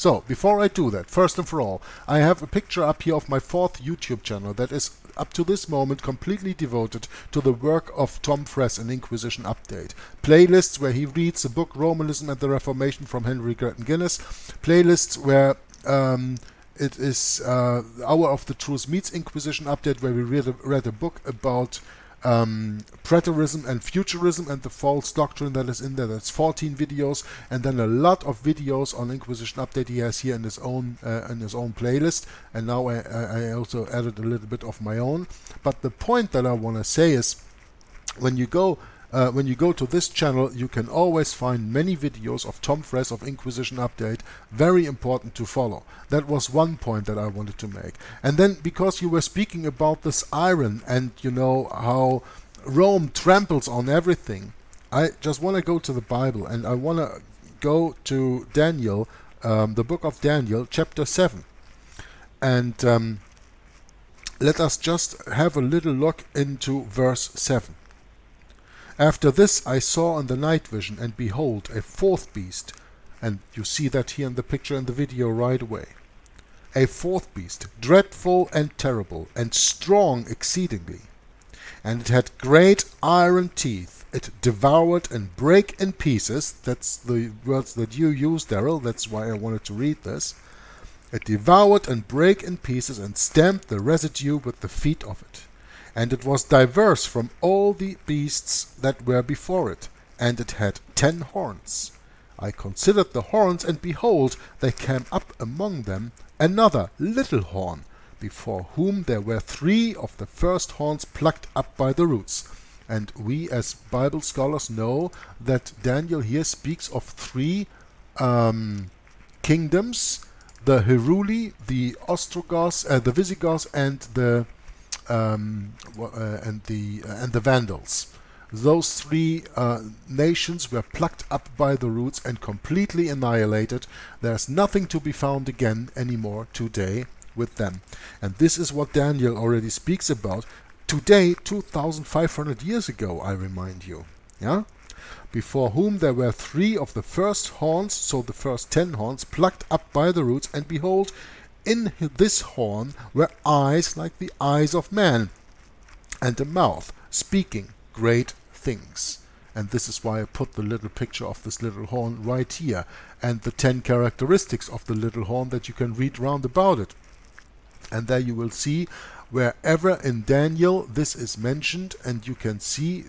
So, before I do that, first and for all, I have a picture up here of my fourth YouTube channel that is, up to this moment, completely devoted to the work of Tom Friess and Inquisition Update. Playlists where he reads the book Romanism and the Reformation from Henry Grattan Guinness. Playlists where um, it is uh, Hour of the Truth meets Inquisition Update, where we read a, read a book about Um, preterism and futurism and the false doctrine that is in there. That's fourteen videos, and then a lot of videos on Inquisition Update he has here in his own uh, in his own playlist. And now I, I also added a little bit of my own. But the point that I want to say is, when you go uh, when you go to this channel, you can always find many videos of Tom Friess of Inquisition Update. Very important to follow. That was one point that I wanted to make. And then, because you were speaking about this iron, and you know how Rome tramples on everything, I just want to go to the Bible, and I want to go to Daniel, um, the book of Daniel, chapter seven. And um, let us just have a little look into verse seven. After this I saw in the night vision, and behold, a fourth beast. And you see that here in the picture and the video right away. A fourth beast, dreadful and terrible, and strong exceedingly. And it had great iron teeth. It devoured and brake in pieces. That's the words that you use, Darryl. That's why I wanted to read this. It devoured and brake in pieces, and stamped the residue with the feet of it. And it was diverse from all the beasts that were before it, and it had ten horns. I considered the horns, and behold, there came up among them another little horn, before whom there were three of the first horns plucked up by the roots. And we as Bible scholars know that Daniel here speaks of three um, kingdoms, the Heruli, the Ostrogoths, uh, the Visigoths, and the um, uh, and the uh, and the Vandals. Those three uh, nations were plucked up by the roots and completely annihilated. There's nothing to be found again anymore today with them. And this is what Daniel already speaks about today, two thousand five hundred years ago, I remind you. Yeah? Before whom there were three of the first horns, so the first ten horns, plucked up by the roots, and behold, in this horn were eyes like the eyes of man, and a mouth speaking great things. And this is why I put the little picture of this little horn right here, and the ten characteristics of the little horn that you can read round about it. And there you will see wherever in Daniel this is mentioned, and you can see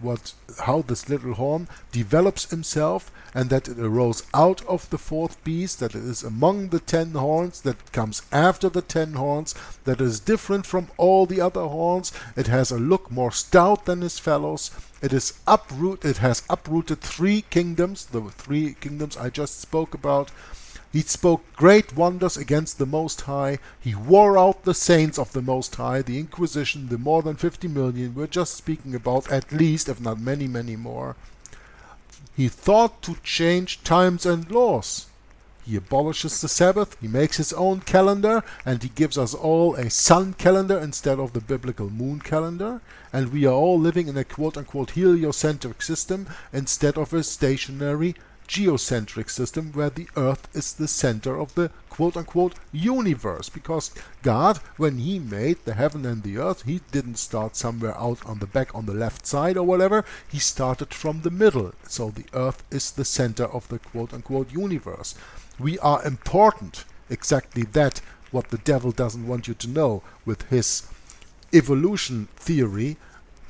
what how this little horn develops himself, and that it arose out of the fourth beast, that it is among the ten horns, that it comes after the ten horns, that it is different from all the other horns, it has a look more stout than his fellows, it is uproot, it has uprooted three kingdoms, the three kingdoms I just spoke about. He spoke great wonders against the Most High. He wore out the saints of the Most High, the Inquisition, the more than fifty million we're just speaking about, at least, if not many, many more. He thought to change times and laws. He abolishes the Sabbath, he makes his own calendar, and he gives us all a sun calendar instead of the biblical moon calendar. And we are all living in a quote-unquote heliocentric system instead of a stationary geocentric system, where the earth is the center of the quote-unquote universe, because God, when he made the heaven and the earth, he didn't start somewhere out on the back on the left side or whatever. He started from the middle. So the earth is the center of the quote-unquote universe. We are important, exactly that what the devil doesn't want you to know with his evolution theory,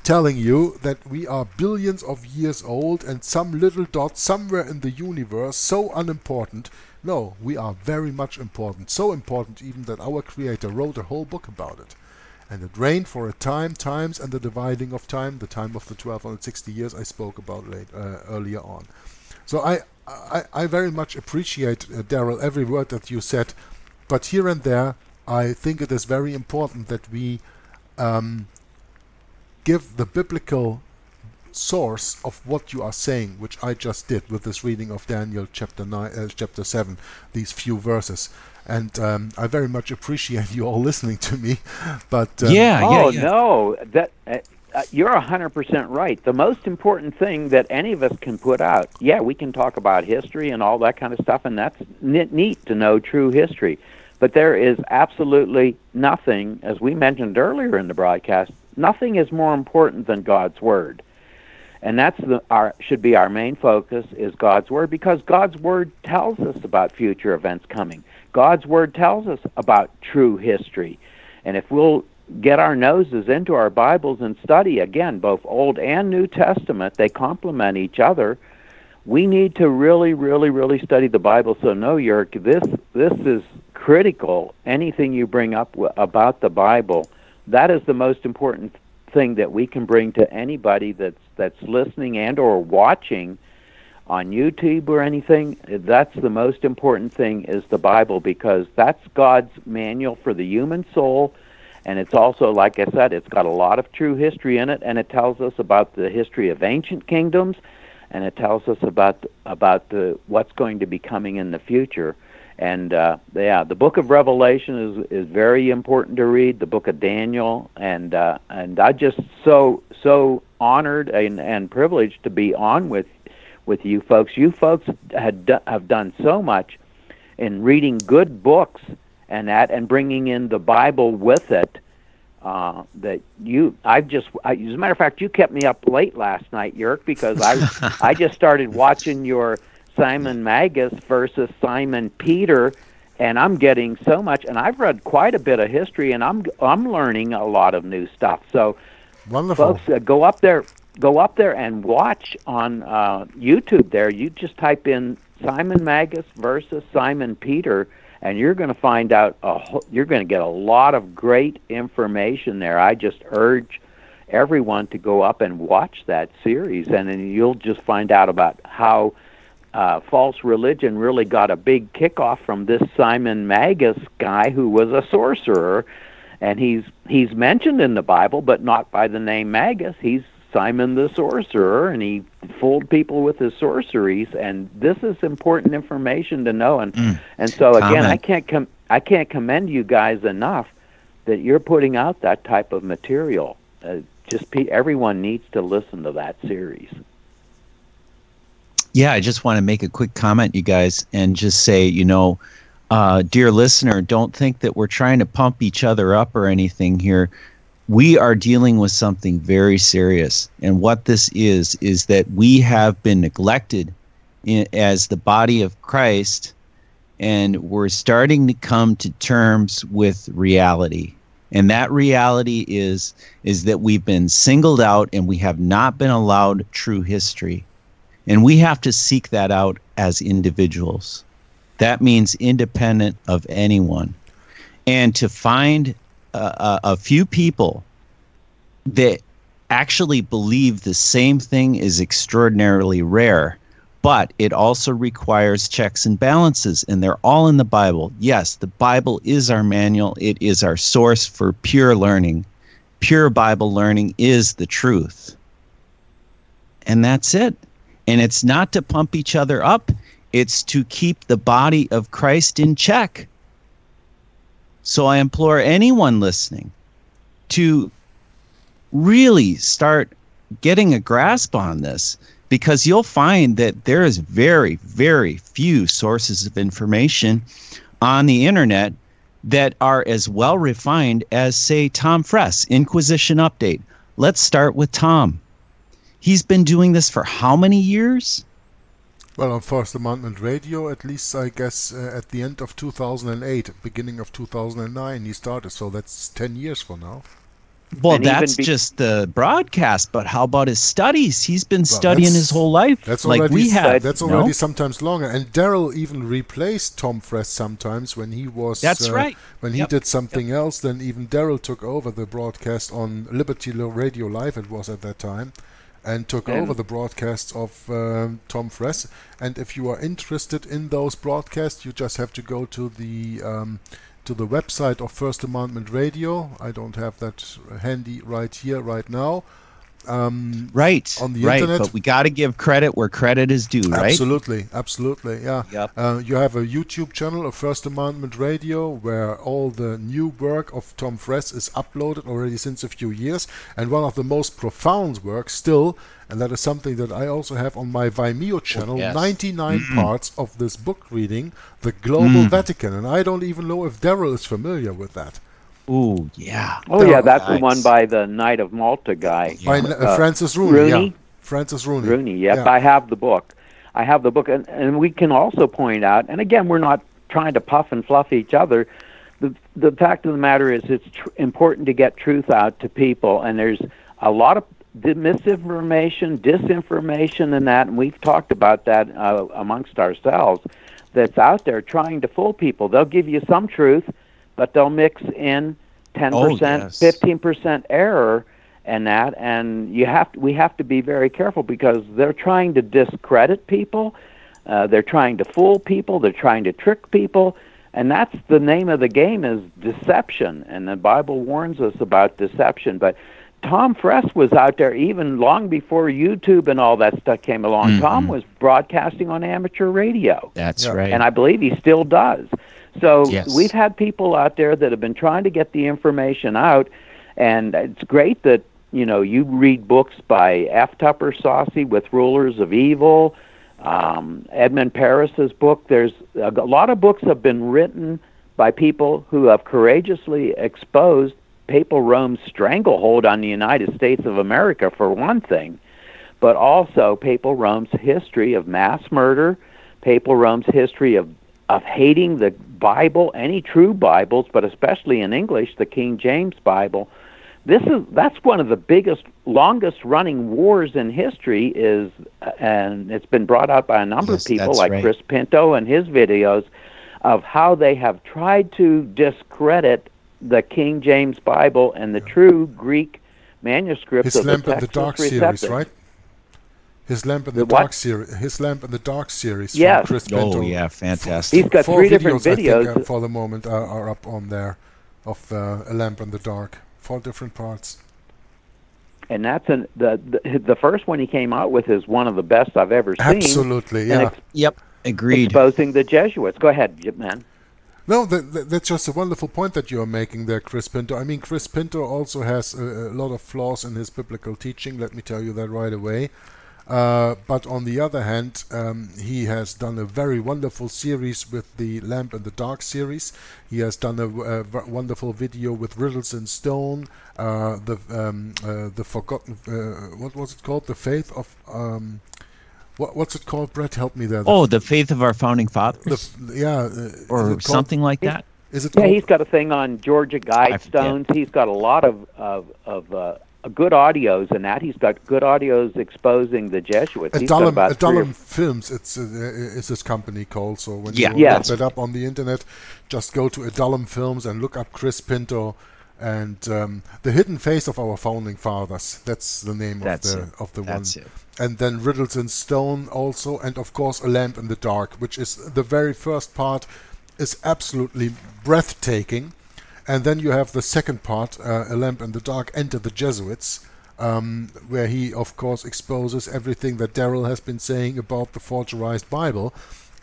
telling you that we are billions of years old and some little dot somewhere in the universe, so unimportant. No, we are very much important, so important even that our Creator wrote a whole book about it. And it reigned for a time, times, and the dividing of time, the time of the twelve hundred sixty years I spoke about late, uh, earlier on. So I, I, I very much appreciate, uh, Darryl, every word that you said, but here and there I think it is very important that we um, give the biblical source of what you are saying, which I just did with this reading of Daniel chapter nine, uh, chapter seven, these few verses. And um, I very much appreciate you all listening to me. But um, yeah, yeah, oh yeah. no, that uh, you're a hundred percent right. The most important thing that any of us can put out. Yeah, we can talk about history and all that kind of stuff, and that's neat to know true history. But there is absolutely nothing, as we mentioned earlier in the broadcast. Nothing is more important than God's Word, and that's the, our should be our main focus is God's Word, because God's Word tells us about future events coming. God's Word tells us about true history, and if we'll get our noses into our Bibles and study, again, both Old and New Testament, they complement each other. We need to really, really, really study the Bible. So no, Jörg, this, this is critical. Anything you bring up w about the Bible, that is the most important thing that we can bring to anybody that's that's listening and or watching on YouTube or anything. That's the most important thing, is the Bible, because that's God's manual for the human soul, And it's also, like I said, it's got a lot of true history in it, and it tells us about the history of ancient kingdoms, and it tells us about about the, what's going to be coming in the future. And uh, yeah, the Book of Revelation is is very important to read. The Book of Daniel, and uh, and I just so so honored and, and privileged to be on with with you folks. You folks had do, have done so much in reading good books and that, and bringing in the Bible with it. Uh, that you, I've just, I, as a matter of fact, you kept me up late last night, Jörg, because I I just started watching your Simon Magus versus Simon Peter, and I'm getting so much, and I've read quite a bit of history, and I'm I'm learning a lot of new stuff. So, wonderful, folks, uh, go up there, go up there and watch on uh, YouTube. There, you just type in Simon Magus versus Simon Peter, and you're going to find out a whole, you're going to get a lot of great information there. I just urge everyone to go up and watch that series, and then you'll just find out about how uh, false religion really got a big kickoff from this Simon Magus guy, who was a sorcerer, and he's he's mentioned in the Bible, but not by the name Magus. He's Simon the sorcerer, and he fooled people with his sorceries, and this is important information to know. And mm. and so again, Amen. I can't com I can't commend you guys enough that you're putting out that type of material. Uh, just pe everyone needs to listen to that series. Yeah, I just want to make a quick comment, you guys, and just say, you know, uh, dear listener, don't think that we're trying to pump each other up or anything here. We are dealing with something very serious, and what this is is that we have been neglected in, as the body of Christ, and we're starting to come to terms with reality. And that reality is is that we've been singled out, and we have not been allowed true history, and we have to seek that out as individuals. That means independent of anyone, and to find Uh, a few people that actually believe the same thing is extraordinarily rare, but it also requires checks and balances, and they're all in the Bible. Yes, the Bible is our manual. It is our source for pure learning. Pure Bible learning is the truth. And that's it. And it's not to pump each other up. It's to keep the body of Christ in check. So I implore anyone listening to really start getting a grasp on this, because you'll find that there is very, very few sources of information on the internet that are as well refined as, say, Tom Friess, Inquisition Update. Let's start with Tom. He's been doing this for how many years? Well, on First Amendment Radio, at least I guess uh, at the end of two thousand eight, beginning of two thousand nine, he started. So that's ten years for now. Well, and that's just the broadcast, but how about his studies? He's been well, studying his whole life. That's like already, we have. That's already no? sometimes longer. And Darryl even replaced Tom Friess sometimes when he was. That's uh, right. When he yep. did something yep. else, then even Darryl took over the broadcast on Liberty Radio Live, it was at that time. And took and over the broadcasts of um, Tom Friess. And if you are interested in those broadcasts, you just have to go to the um, to the website of First Amendment Radio. I don't have that handy right here, right now. Um, right, on the right, internet. But we got to give credit where credit is due, right? Absolutely, absolutely, yeah. Yep. Uh, you have a YouTube channel of First Amendment Radio where all the new work of Tom Friess is uploaded already since a few years, and one of the most profound works still, and that is something that I also have on my Vimeo channel, yes. ninety-nine mm-hmm. parts of this book reading, The Global mm. Vatican, and I don't even know if Darryl is familiar with that. Ooh, yeah. Oh, yeah, that's nice. The one by the Knight of Malta guy. By uh, Francis Rooney. Rooney? Yeah. Francis Rooney. Rooney, yep. Yeah. I have the book. I have the book. And, and we can also point out, and again, we're not trying to puff and fluff each other. The, the fact of the matter is it's tr important to get truth out to people, and there's a lot of misinformation, disinformation and that, and we've talked about that uh, amongst ourselves, that's out there trying to fool people. They'll give you some truth, but they'll mix in ten percent, oh, yes. fifteen percent error and that, and you have to, we have to be very careful because they're trying to discredit people, uh, they're trying to fool people, they're trying to trick people, And that's the name of the game, is deception, and the Bible warns us about deception. But Tom Friess was out there even long before YouTube and all that stuff came along. Mm-hmm. Tom was broadcasting on amateur radio. That's right. And I believe he still does. So yes. We've had people out there that have been trying to get the information out, and it's great that, you know, you read books by F. Tupper Saussy with Rulers of Evil, um, Edmund Paris's book. There's a lot of books have been written by people who have courageously exposed Papal Rome's stranglehold on the United States of America, for one thing, but also Papal Rome's history of mass murder, Papal Rome's history of of hating the Bible, any true Bibles, but especially in English, the King James Bible. This is that's one of the biggest, longest-running wars in history, is, and it's been brought out by a number yes, of people, like right. Chris Pinto and his videos, of how they have tried to discredit the King James Bible and the yeah. true Greek manuscripts his of Lamp the Textus the Dark Receptus. Series, right? His Lamp in the, the Dark series. His Lamp in the Dark series. Yes. From Chris Pinto. Oh yeah, fantastic. He's got Four three videos, different videos. I think, uh, for the moment, are, are up on there, of uh, A Lamp in the Dark. Four different parts. And that's an, the, the the first one he came out with is one of the best I've ever seen. Absolutely. Yeah. Yep. Agreed. Exposing the Jesuits. Go ahead, man. No, that, that, that's just a wonderful point that you're making there, Chris Pinto. I mean, Chris Pinto also has a, a lot of flaws in his biblical teaching, let me tell you that right away. Uh, but on the other hand, um, he has done a very wonderful series with the Lamp in the Dark series. He has done a, a wonderful video with Riddles in Stone, uh, the um, uh, the Forgotten, uh, what was it called? The Faith of... Um, What, what's it called, Brett? Help me there. The oh, the faith of our founding fathers. The, yeah, uh, or something like that. Is it? Yeah, he's got a thing on Georgia Guidestones. He's got a lot of of, of uh, good audios in that. He's got good audios exposing the Jesuits. Adullam Films. It's uh, is his company called. So when yeah, you yeah. look that up on the internet, just go to Adullam Films and look up Chris Pinto and um, the Hidden Face of Our Founding Fathers. That's the name that's of the it. of the that's one. It. And then Riddles in Stone also, and of course A Lamp in the Dark, which is the very first part, is absolutely breathtaking. And then you have the second part, uh, A Lamp in the Dark, Enter the Jesuits, um, where he, of course, exposes everything that Darryl has been saying about the forgerized Bible.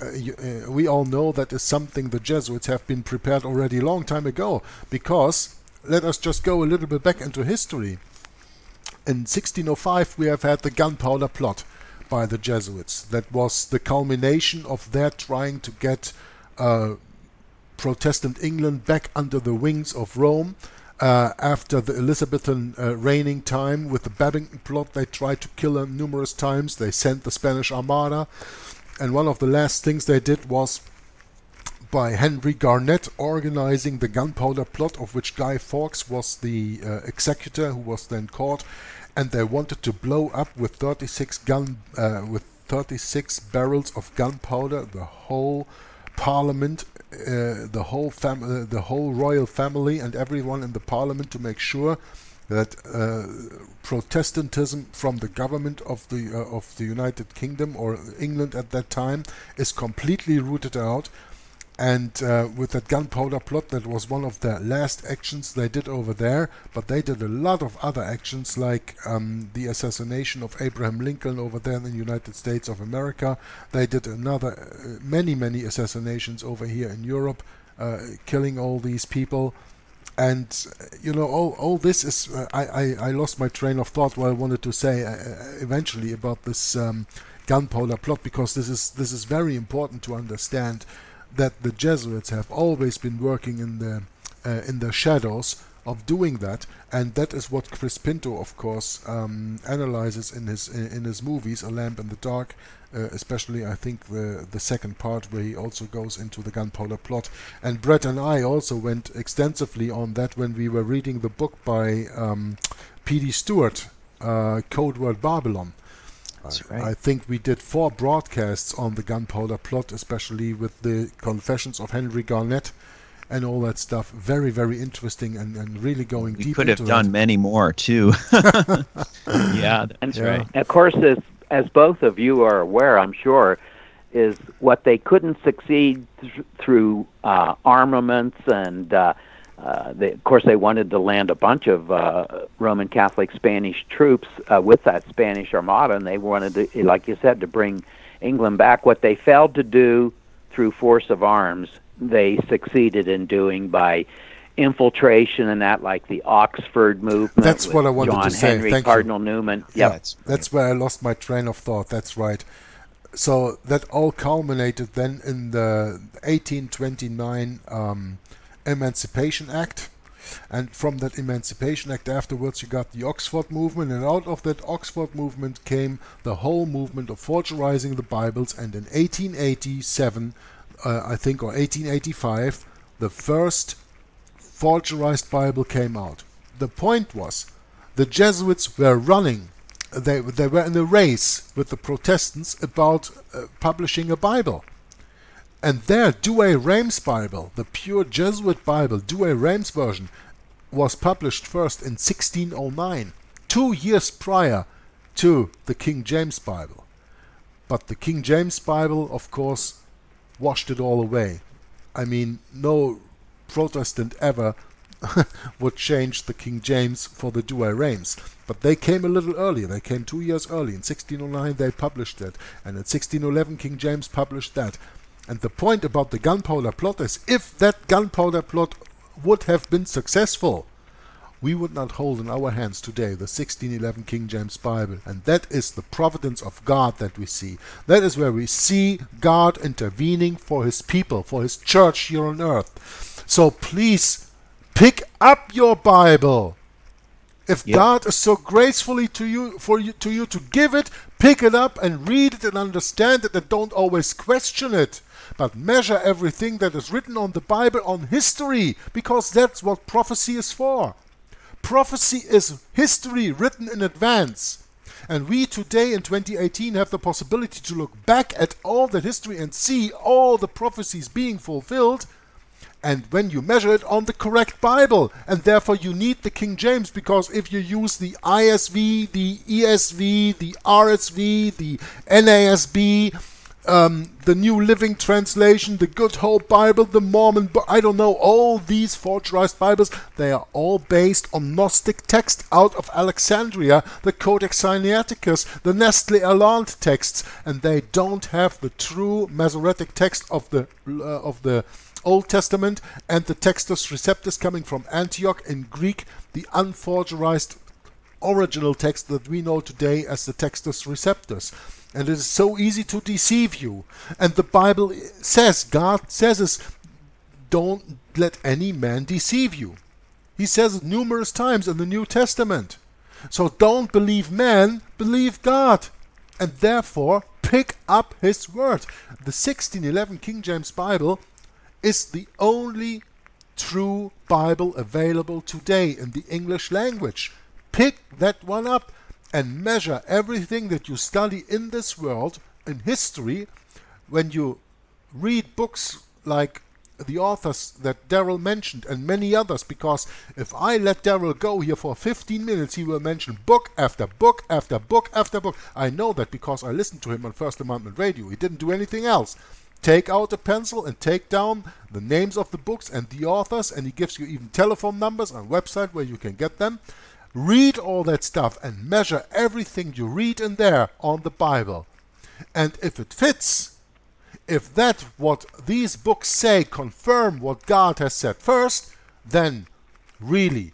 Uh, you, uh, we all know that is something the Jesuits have been prepared already a long time ago, because let us just go a little bit back into history. In sixteen oh five, we have had the Gunpowder Plot by the Jesuits. That was the culmination of their trying to get uh, Protestant England back under the wings of Rome. Uh, after the Elizabethan uh, reigning time with the Babington Plot, they tried to kill them numerous times. They sent the Spanish Armada. And one of the last things they did was by Henry Garnet organizing the Gunpowder Plot, of which Guy Fawkes was the uh, executor, who was then caught, and they wanted to blow up with thirty-six gun uh, with thirty-six barrels of gunpowder the whole Parliament, uh, the whole fam the whole royal family, and everyone in the Parliament, to make sure that uh, Protestantism from the government of the uh, of the United Kingdom, or England at that time, is completely rooted out. And uh, with that Gunpowder Plot, that was one of their last actions they did over there. But they did a lot of other actions, like um, the assassination of Abraham Lincoln over there in the United States of America. They did another, uh, many, many assassinations over here in Europe, uh, killing all these people. And, you know, all, all this is... Uh, I, I, I lost my train of thought, what I wanted to say uh, eventually about this um, Gunpowder Plot, because this is this is very important to understand, that the Jesuits have always been working in the uh, in the shadows of doing that, and that is what Chris Pinto, of course, um, analyzes in his in his movies, A Lamp in the Dark, uh, especially I think the the second part, where he also goes into the Gunpowder Plot. And Brett and I also went extensively on that when we were reading the book by um, P D Stewart, uh, Code Word Babylon. That's right. I think we did four broadcasts on the Gunpowder Plot, especially with the confessions of Henry Garnet and all that stuff. Very, very interesting, and, and really going we deep into it. We could have done that. Many more, too. Yeah, that's and, right. Of course, as, as both of you are aware, I'm sure, is what they couldn't succeed th- through uh, armaments, and uh, uh, they, of course they wanted to land a bunch of uh, Roman Catholic Spanish troops uh, with that Spanish Armada, and they wanted to, like you said, to bring England back. What they failed to do through force of arms, they succeeded in doing by infiltration and that, like the Oxford Movement. That's what I wanted John to say. Henry, Thank Cardinal you. Newman. Yep. Yeah, that's, that's where I lost my train of thought. That's right. So that all culminated then in the eighteen twenty-nine um, Emancipation Act. And from that Emancipation Act afterwards you got the Oxford Movement, and out of that Oxford Movement came the whole movement of forgerizing the Bibles. And in eighteen eighty-seven, uh, I think, or eighteen eighty-five, the first forgerized Bible came out. The point was, the Jesuits were running. They, they were in a race with the Protestants about uh, publishing a Bible. And their Douay-Rheims Bible, the pure Jesuit Bible, Douay-Rheims version, was published first in sixteen oh nine, two years prior to the King James Bible. But the King James Bible, of course, washed it all away. I mean, no Protestant ever would change the King James for the Douay-Rheims. But they came a little earlier. They came two years early. In sixteen oh nine they published that. And in sixteen eleven King James published that. And the point about the gunpowder plot is, if that gunpowder plot would have been successful, we would not hold in our hands today the sixteen eleven King James Bible. And that is the providence of God that we see. That is where we see God intervening for his people, for his church here on earth. So please pick up your Bible. If yep. God is so gracefully to you, for you, to you to give it, pick it up and read it and understand it, and don't always question it. But measure everything that is written on the Bible on history, because that's what prophecy is for. Prophecy is history written in advance. And we today in twenty eighteen have the possibility to look back at all that history and see all the prophecies being fulfilled. And when you measure it on the correct Bible, and therefore you need the King James, because if you use the I S V, the E S V, the R S V, the N A S B, um, the New Living Translation, the Good Hope Bible, the Mormon Bible, I don't know, all these forgerized Bibles, they are all based on Gnostic text out of Alexandria, the Codex Sinaiticus, the Nestle Aland texts, and they don't have the true Masoretic text of the uh, of the Old Testament, and the Textus Receptus coming from Antioch in Greek, the unforgerized original text that we know today as the Textus Receptus. And it is so easy to deceive you. And the Bible says, God says this, don't let any man deceive you. He says it numerous times in the New Testament. So don't believe man, believe God. And therefore, pick up his word. The sixteen eleven King James Bible is the only true Bible available today in the English language. Pick that one up and measure everything that you study in this world, in history. When you read books like the authors that Darryl mentioned and many others, because if I let Darryl go here for fifteen minutes, he will mention book after book after book after book. I know that because I listened to him on First Amendment Radio. He didn't do anything else. Take out a pencil and take down the names of the books and the authors, and he gives you even telephone numbers and website where you can get them. Read all that stuff and measure everything you read in there on the Bible. And if it fits, if that what these books say confirm what God has said first, then really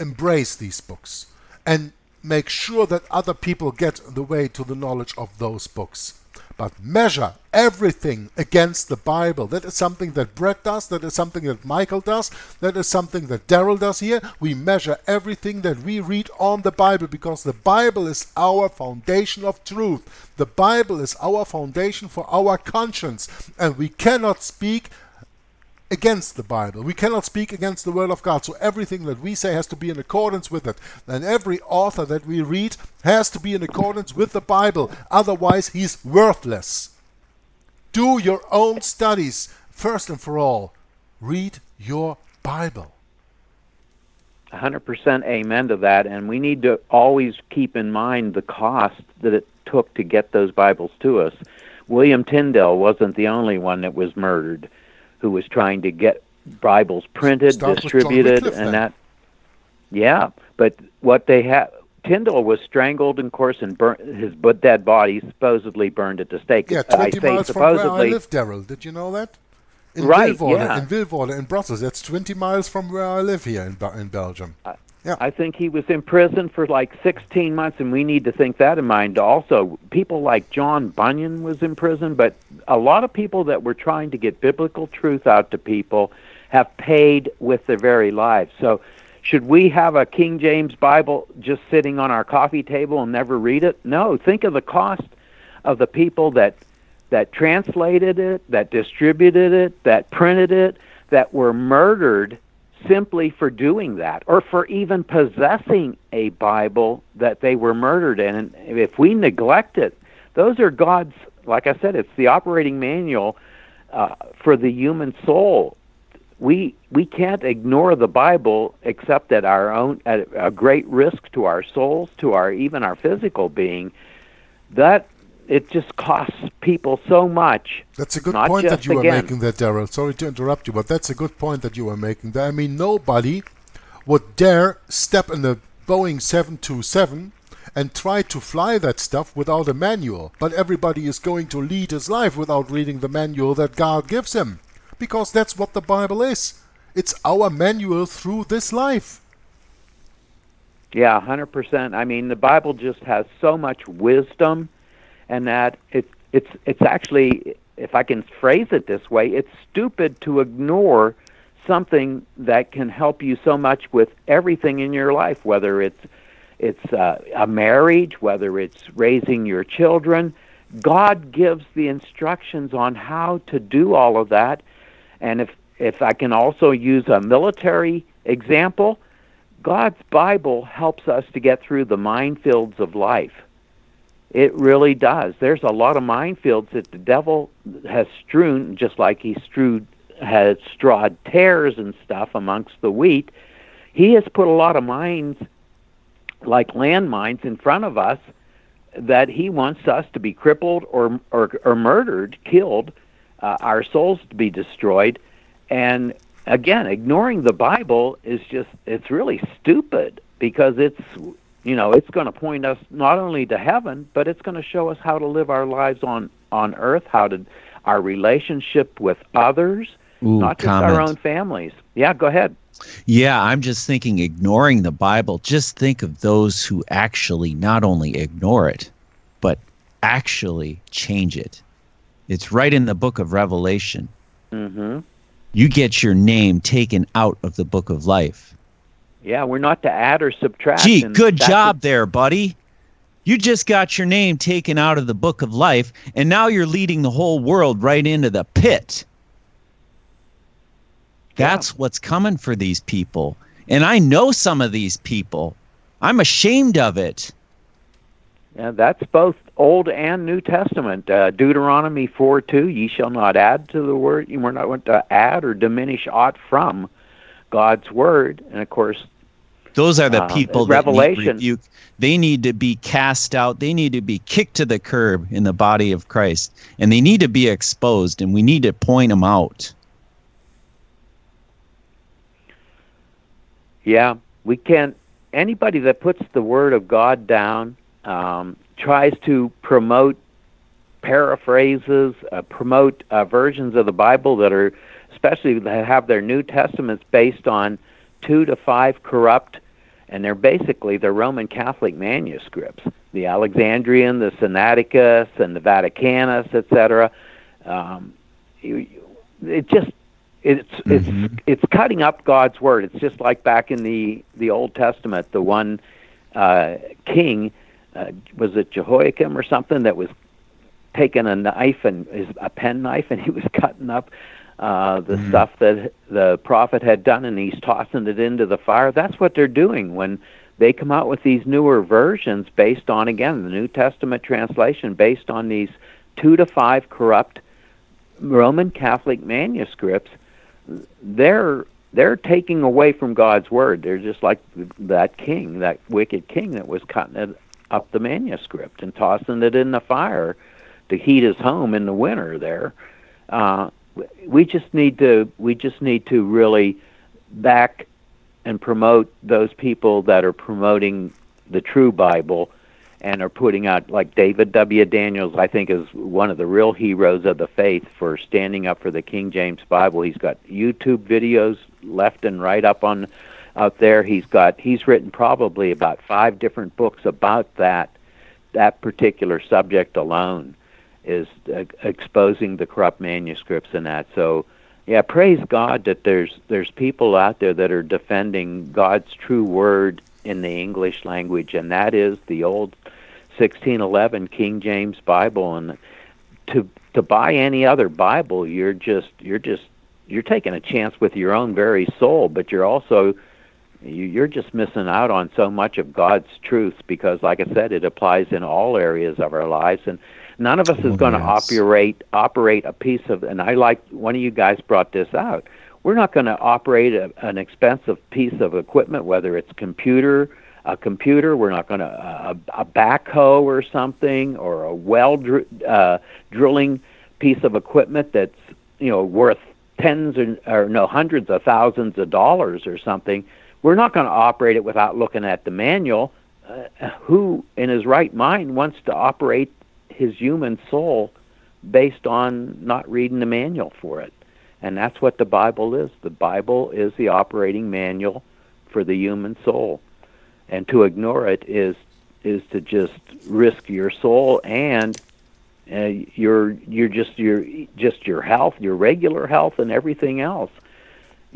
embrace these books and make sure that other people get the way to the knowledge of those books. But measure everything against the Bible. That is something that Brett does. That is something that Michael does. That is something that Darryl does here. We measure everything that we read on the Bible, because the Bible is our foundation of truth. The Bible is our foundation for our conscience. And we cannot speak against the Bible. We cannot speak against the Word of God. So everything that we say has to be in accordance with it. And every author that we read has to be in accordance with the Bible. Otherwise, he's worthless. Do your own studies. First and for all, read your Bible. one hundred percent amen to that. And we need to always keep in mind the cost that it took to get those Bibles to us. William Tyndale wasn't the only one that was murdered, who was trying to get Bibles printed, Start distributed, with John Wycliffe, and that. Yeah, but what they had, Tyndale was strangled, of course, and burnt, his dead body supposedly burned at the stake. Yeah, twenty I miles say, supposedly, from where I live, Darryl. Did you know that? In right, Vilvoorde, yeah. In Vilvoorde, in Brussels. That's twenty miles from where I live here in, in Belgium. I, yeah. I think he was in prison for like sixteen months, and we need to think that in mind. Also, people like John Bunyan was in prison, but a lot of people that were trying to get biblical truth out to people have paid with their very lives. So should we have a King James Bible just sitting on our coffee table and never read it? No. Think of the cost of the people that that translated it, that distributed it, that printed it, that were murdered simply for doing that, or for even possessing a Bible that they were murdered in. And if we neglect it, those are God's, like I said, it's the operating manual uh, for the human soul. We we can't ignore the Bible except at our own at a great risk to our souls, to our even our physical being. That it just costs people so much. That's a good point that you again. are making there, Darryl. Sorry to interrupt you, but that's a good point that you are making there. I mean, nobody would dare step in a Boeing seven twenty-seven and try to fly that stuff without a manual. But everybody is going to lead his life without reading the manual that God gives him, because that's what the Bible is. It's our manual through this life. Yeah, one hundred percent. I mean, the Bible just has so much wisdom. And that it, it's it's actually, if I can phrase it this way, it's stupid to ignore something that can help you so much with everything in your life, whether it's it's uh, a marriage, whether it's raising your children. God gives the instructions on how to do all of that. And if if I can also use a military example, God's Bible helps us to get through the minefields of life. It really does. There's a lot of minefields that the devil has strewn, just like he strewed, has strawed tares and stuff amongst the wheat. He has put a lot of mines, like landmines, in front of us that he wants us to be crippled or or, or murdered, killed, uh, our souls to be destroyed. And again, ignoring the Bible is just, it's really stupid, because it's... You know, it's going to point us not only to heaven, but it's going to show us how to live our lives on, on earth, how to our relationship with others, Ooh, not just comment. our own families. Yeah, go ahead. Yeah, I'm just thinking, ignoring the Bible, just think of those who actually not only ignore it, but actually change it. It's right in the book of Revelation. Mm-hmm. You get your name taken out of the book of life. Yeah, we're not to add or subtract. Gee, good job there, buddy. You just got your name taken out of the book of life, and now you're leading the whole world right into the pit. That's yeah. what's coming for these people. And I know some of these people. I'm ashamed of it. Yeah, that's both Old and New Testament. Uh, Deuteronomy four two, ye shall not add to the word. You were not to add or diminish aught from God's word. And of course, those are the people uh, that Revelation. Need rebuke. They need to be cast out. They need to be kicked to the curb in the body of Christ, and they need to be exposed, and we need to point them out. Yeah, we can't. Anybody that puts the word of God down, um, tries to promote paraphrases, uh, promote uh, versions of the Bible that are, especially that have their New Testaments based on two to five corrupt, and they're basically the Roman Catholic manuscripts, the Alexandrian, the Sinaiticus, and the Vaticanus, et cetera. Um, it just it's mm-hmm. it's it's cutting up God's word. It's just like back in the the Old Testament, the one uh, king uh, was it Jehoiakim or something that was taking a knife and his, a pen knife, and he was cutting up Uh, the mm-hmm. stuff that the prophet had done, and he's tossing it into the fire. That's what they're doing when they come out with these newer versions based on, again, the New Testament translation, based on these two to five corrupt Roman Catholic manuscripts. They're they're taking away from God's word. They're just like that king, that wicked king that was cutting it up the manuscript and tossing it in the fire to heat his home in the winter there. Uh, we just need to we just need to really back and promote those people that are promoting the true Bible and are putting out, like David W. Daniels, I think, is one of the real heroes of the faith for standing up for the King James Bible. He's got YouTube videos left and right up on out there. He's got he's written probably about five different books about that that particular subject alone, is uh, exposing the corrupt manuscripts and that. So, yeah, praise God that there's there's people out there that are defending God's true word in the English language, and that is the old sixteen eleven King James Bible. And to to buy any other Bible, you're just you're just you're taking a chance with your own very soul, but you're also you're just missing out on so much of God's truth, because, like I said, it applies in all areas of our lives, and none of us is oh, going to yes. operate operate a piece of. And I like one of you guys brought this out. We're not going to operate a, an expensive piece of equipment, whether it's computer, a computer. We're not going to uh, a backhoe or something, or a well dr uh, drilling piece of equipment that's you know worth tens or, or no hundreds of thousands of dollars or something. We're not going to operate it without looking at the manual. Uh, who in his right mind wants to operate his human soul based on not reading the manual for it? And that's what the Bible is. The Bible is the operating manual for the human soul. And to ignore it is is to just risk your soul and uh, your your just your just your health, your regular health, and everything else.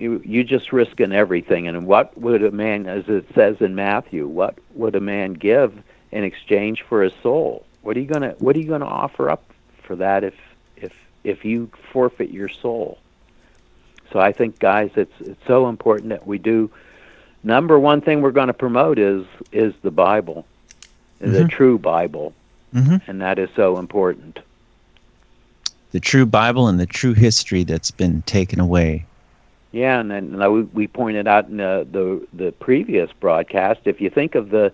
You you just risking everything. And what would a man, as it says in Matthew, what would a man give in exchange for his soul? What are you gonna What are you gonna offer up for that if if if you forfeit your soul? So I think, guys, it's it's so important that we do. Number one thing we're going to promote is is the Bible, mm-hmm. the true Bible, mm-hmm. and that is so important. The true Bible and the true history that's been taken away. Yeah, and, and we we pointed out in the, the the previous broadcast. If you think of the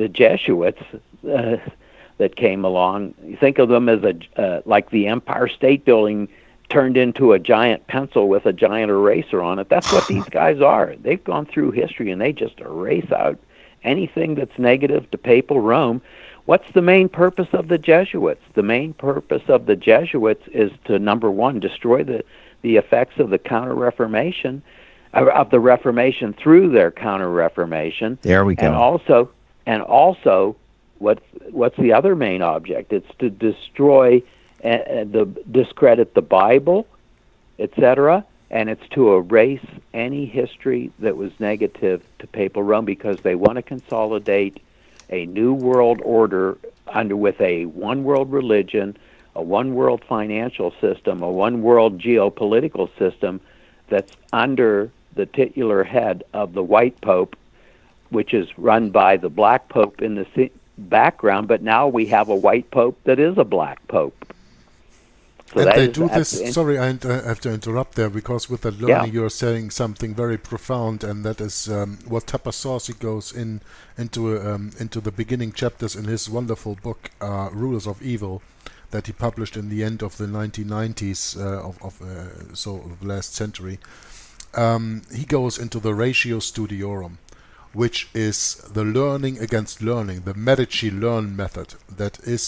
the Jesuits. Uh, that came along. You think of them as a uh, like the Empire State Building turned into a giant pencil with a giant eraser on it. That's what these guys are. They've gone through history and they just erase out anything that's negative to papal Rome. What's the main purpose of the Jesuits? The main purpose of the Jesuits is to, number one, destroy the the effects of the Counter-Reformation, of the Reformation through their Counter-Reformation. There we go. And also, and also. What's, what's the other main object? It's to destroy, uh, the discredit the Bible, et cetera, and it's to erase any history that was negative to papal Rome, because they want to consolidate a new world order under with a one-world religion, a one-world financial system, a one-world geopolitical system that's under the titular head of the white pope, which is run by the black pope in the city background, but now we have a white pope that is a black pope. So and they do this, sorry, I have to interrupt there, because with the learning yeah. you're saying something very profound, and that is um, what Tupper Saussy goes in into a, um, into the beginning chapters in his wonderful book, uh, Rulers of Evil, that he published in the end of the nineteen nineties, uh, of, of uh, so the last century. Um, he goes into the ratio studiorum, which is the learning against learning, the Medici learn method. That is,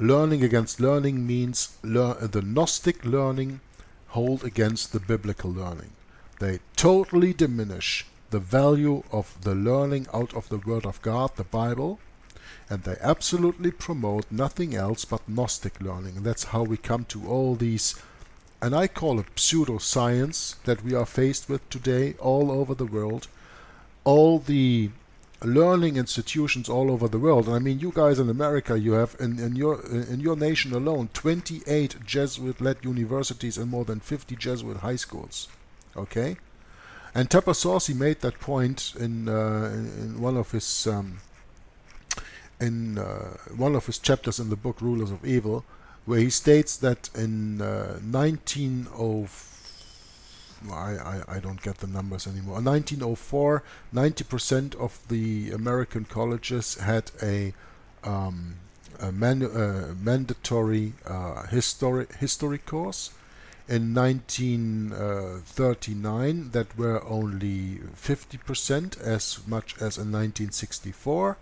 learning against learning means lear the Gnostic learning hold against the biblical learning. They totally diminish the value of the learning out of the Word of God, the Bible, and they absolutely promote nothing else but Gnostic learning. That's how we come to all these, and I call it pseudoscience, that we are faced with today all over the world. All the learning institutions all over the world. And I mean, you guys in America, you have in, in your in your nation alone twenty-eight Jesuit-led universities and more than fifty Jesuit high schools. Okay, and Tupper Saussy made that point in uh, in, in one of his um, in uh, one of his chapters in the book Rulers of Evil, where he states that in uh, nineteen oh four. I, I, I don't get the numbers anymore. nineteen oh four, ninety percent of the American colleges had a um, a man, uh, mandatory uh, history, history course in nineteen thirty-nine that were only fifty percent as much as in nineteen sixty-four.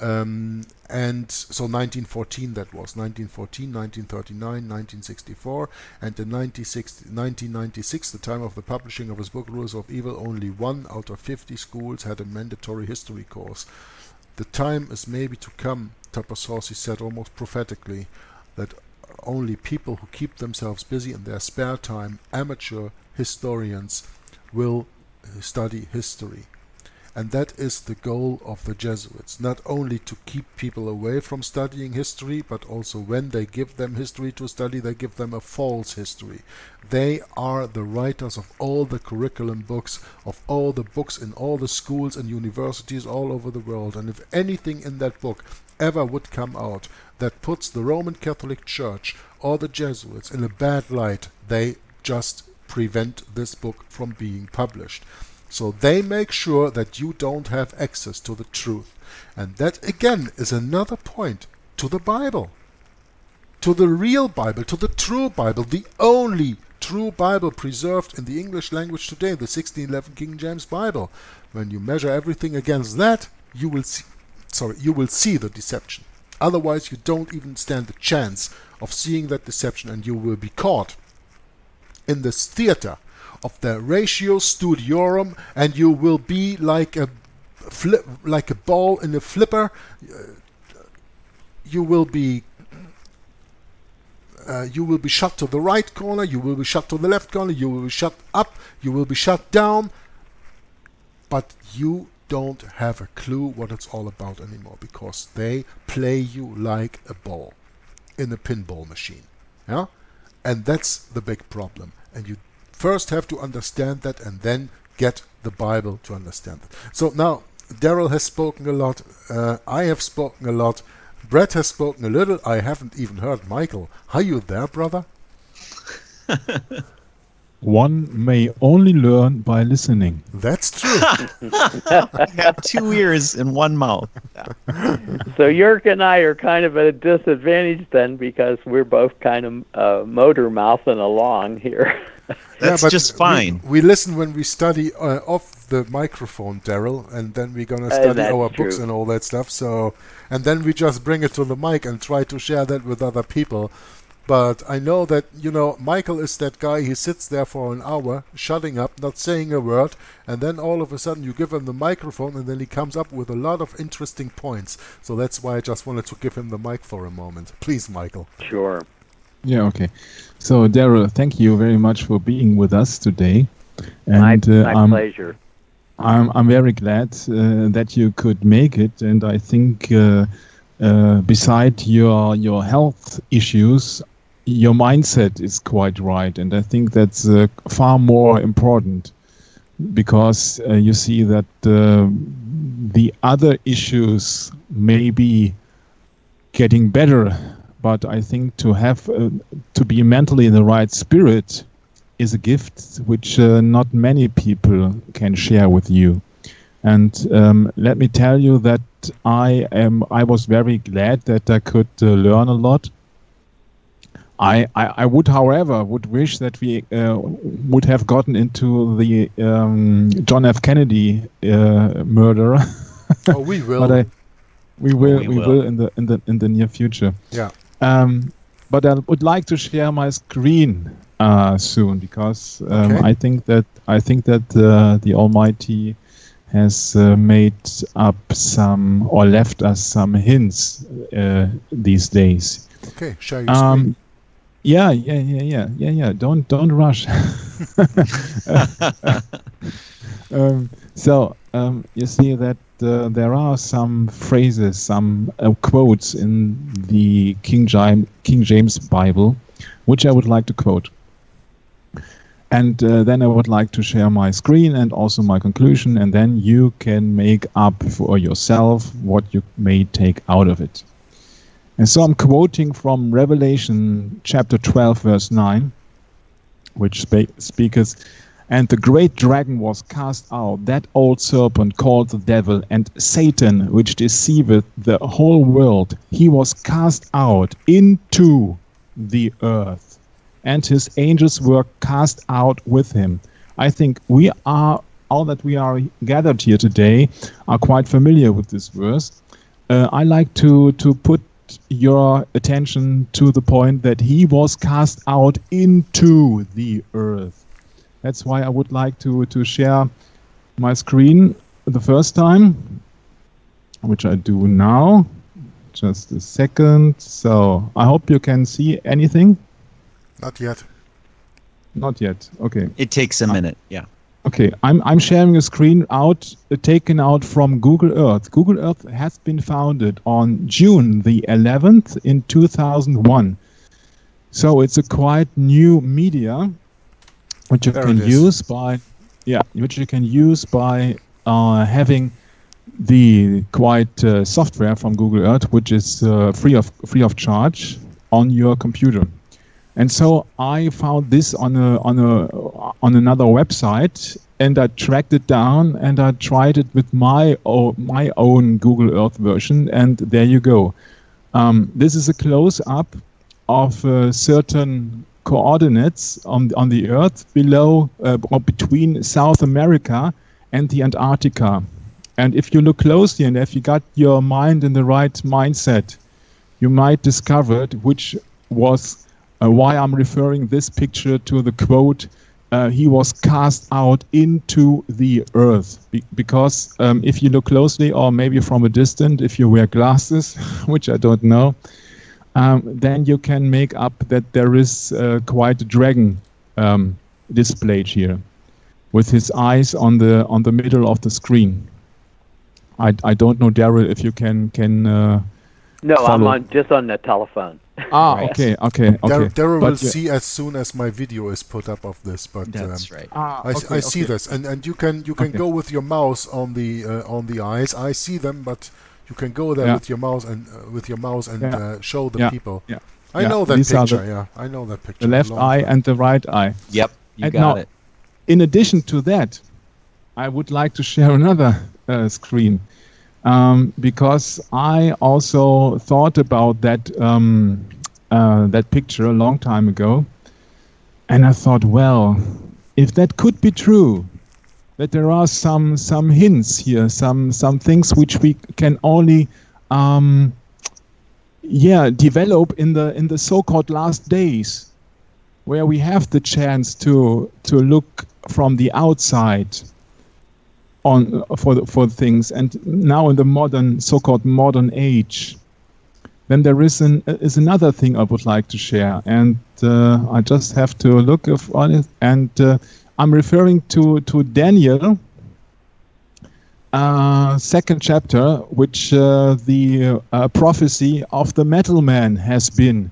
Um, and so nineteen fourteen, that was nineteen fourteen, nineteen thirty-nine, nineteen sixty-four, and in nineteen ninety-six, the time of the publishing of his book Rulers of Evil, only one out of fifty schools had a mandatory history course. The time is maybe to come, Tupper Saussy said almost prophetically, that only people who keep themselves busy in their spare time, amateur historians, will study history. And that is the goal of the Jesuits, not only to keep people away from studying history, but also when they give them history to study, they give them a false history. They are the writers of all the curriculum books, of all the books in all the schools and universities all over the world. And if anything in that book ever would come out that puts the Roman Catholic Church or the Jesuits in a bad light, they just prevent this book from being published. So they make sure that you don't have access to the truth. And that again is another point to the Bible, to the real Bible, to the true Bible, the only true Bible preserved in the English language today, the sixteen eleven King James Bible. When you measure everything against that, you will see, sorry, you will see the deception. Otherwise, you don't even stand the chance of seeing that deception, and you will be caught in this theater of the ratio studiorum, and you will be like a flip, like a ball in a flipper. You will be uh, you will be shut to the right corner, you will be shut to the left corner, you will be shut up, you will be shut down, but you don't have a clue what it's all about anymore, because they play you like a ball in a pinball machine. Yeah, and that's the big problem. And you first have to understand that, and then get the Bible to understand that. So now Darryl has spoken a lot, uh, I have spoken a lot, Brett has spoken a little, I haven't even heard Michael. Are you there, brother? One may only learn by listening. That's true. I have two ears and one mouth. So Jörg and I are kind of at a disadvantage then, because we're both kind of uh, motor mouthing along here. That's yeah, just fine. We, we listen when we study uh, off the microphone, Darryl, and then we're going to study uh, our true. books and all that stuff. So, and then we just bring it to the mic and try to share that with other people. But I know that, you know, Michael is that guy, he sits there for an hour, shutting up, not saying a word, and then all of a sudden you give him the microphone and then he comes up with a lot of interesting points. So that's why I just wanted to give him the mic for a moment. Please, Michael. Sure. Yeah, okay. So, Darryl, thank you very much for being with us today. And, my my uh, I'm, pleasure. I'm, I'm very glad uh, that you could make it, and I think uh, uh, beside your, your health issues, your mindset is quite right, and I think that's uh, far more important, because uh, you see that uh, the other issues may be getting better, but I think to have uh, to be mentally in the right spirit is a gift which uh, not many people can share with you. And um, let me tell you that I am I was very glad that I could uh, learn a lot. I, I would, however, would wish that we uh, would have gotten into the um, John F. Kennedy uh, murder. Oh, we will. But I, we will. Oh, we, we will. will in the in the in the near future. Yeah. Um, but I would like to share my screen uh, soon, because um, okay. I think that I think that uh, the Almighty has uh, made up some, or left us some hints uh, these days. Okay. Share your um, screen. Yeah, yeah, yeah, yeah, yeah, yeah. Don't, don't rush. um, so um, you see that uh, there are some phrases, some uh, quotes in the King James King James Bible, which I would like to quote. And uh, then I would like to share my screen and also my conclusion, and then you can make up for yourself what you may take out of it. And so I'm quoting from Revelation chapter twelve, verse nine, which speaks, And the great dragon was cast out, that old serpent called the devil, and Satan, which deceiveth the whole world. He was cast out into the earth, and his angels were cast out with him. I think we are, all that we are gathered here today, are quite familiar with this verse. Uh, I like to, to put your attention to the point that he was cast out into the earth. That's why I would like to, to share my screen the first time, which I do now. Just a second. So I hope you can see anything. Not yet. Not yet. Okay. It takes a minute. Yeah. Okay, I'm, I'm sharing a screen out uh, taken out from Google Earth. Google Earth has been founded on June the eleventh in two thousand one. So it's a quite new media which you there can use by yeah, which you can use by uh, having the quite uh, software from Google Earth, which is uh, free of free of charge on your computer. And so I found this on a on a on another website, and I tracked it down, and I tried it with my o my own Google Earth version, and there you go. Um, this is a close up of uh, certain coordinates on on the Earth below uh, or between South America and the Antarctica. And if you look closely, and if you got your mind in the right mindset, you might discover it, which was Uh, why I'm referring this picture to the quote, uh, he was cast out into the earth. Be because um, if you look closely, or maybe from a distance, if you wear glasses, which I don't know, um, then you can make up that there is uh, quite a dragon um, displayed here, with his eyes on the on the middle of the screen. I, I don't know, Darryl, if you can... can uh, no, follow. I'm on, just on the telephone. Ah, right. okay, okay, okay. Darryl, Darryl will yeah. see as soon as my video is put up of this. But that's um, right. Ah, I, okay, I okay. see this, and and you can you can okay. go with your mouse on the uh, on the eyes. I see them, but you can go there yeah. with your mouse and uh, with your mouse and yeah. uh, show the yeah. people. Yeah. I yeah. know that These picture. The, yeah, I know that picture. The left eye time. and the right eye. Yep, you and got now, it. In addition to that, I would like to share another uh, screen. Um, because I also thought about that um, uh, that picture a long time ago, and I thought, well, if that could be true, that there are some some hints here, some some things which we can only, um, yeah, develop in the in the so-called last days, where we have the chance to to look from the outside on for the, for things, and now in the modern so-called modern age, then there is an is another thing I would like to share, and uh, I just have to look if on it, and uh, I'm referring to to Daniel, uh, second chapter, which uh, the uh, prophecy of the metal man has been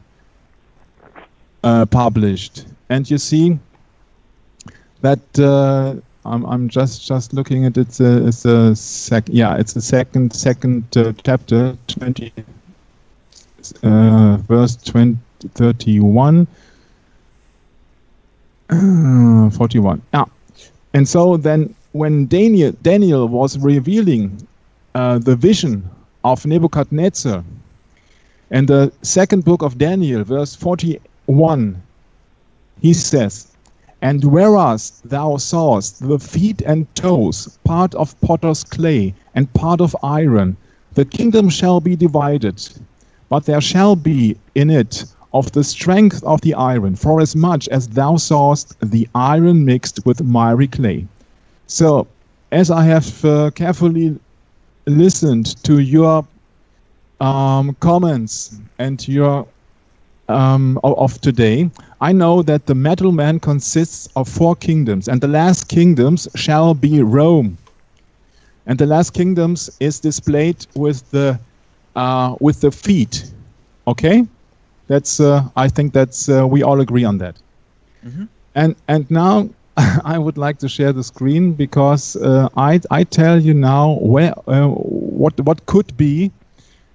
uh, published, and you see that. Uh, I'm I'm just just looking at it. It's a, it's a sec. Yeah, it's the second second uh, chapter, twenty, uh, verse twenty thirty one, uh, forty one. Yeah, and so then when Daniel Daniel was revealing uh, the vision of Nebuchadnezzar, and the second book of Daniel, verse forty one, he says, "And whereas thou sawest the feet and toes, part of potter's clay and part of iron, the kingdom shall be divided, but there shall be in it of the strength of the iron, forasmuch as thou sawest the iron mixed with miry clay." So, as I have uh, carefully listened to your um, comments and your Um, of today, I know that the metal man consists of four kingdoms, and the last kingdoms shall be Rome. And the last kingdoms is displayed with the uh, with the feet. Okay, that's uh, I think that's uh, we all agree on that. Mm-hmm. And and now I would like to share the screen, because uh, I I tell you now where uh, what what could be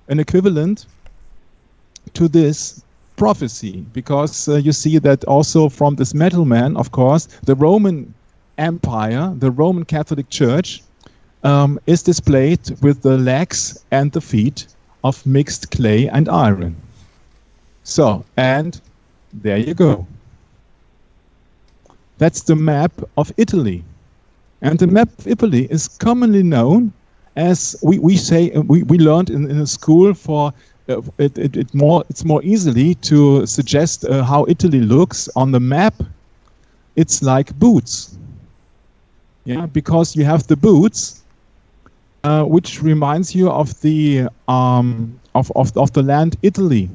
an equivalent to this prophecy, because uh, you see that also from this metal man, of course, the Roman Empire, the Roman Catholic Church, um, is displayed with the legs and the feet of mixed clay and iron. So, and there you go. That's the map of Italy. And the map of Italy is commonly known as, we, we say, we, we learned in, in a school for, uh, it, it, it more, it's more easily to suggest uh, how Italy looks on the map. It's like boots. Yeah, because you have the boots, uh, which reminds you of the, um, of, of, of the land Italy.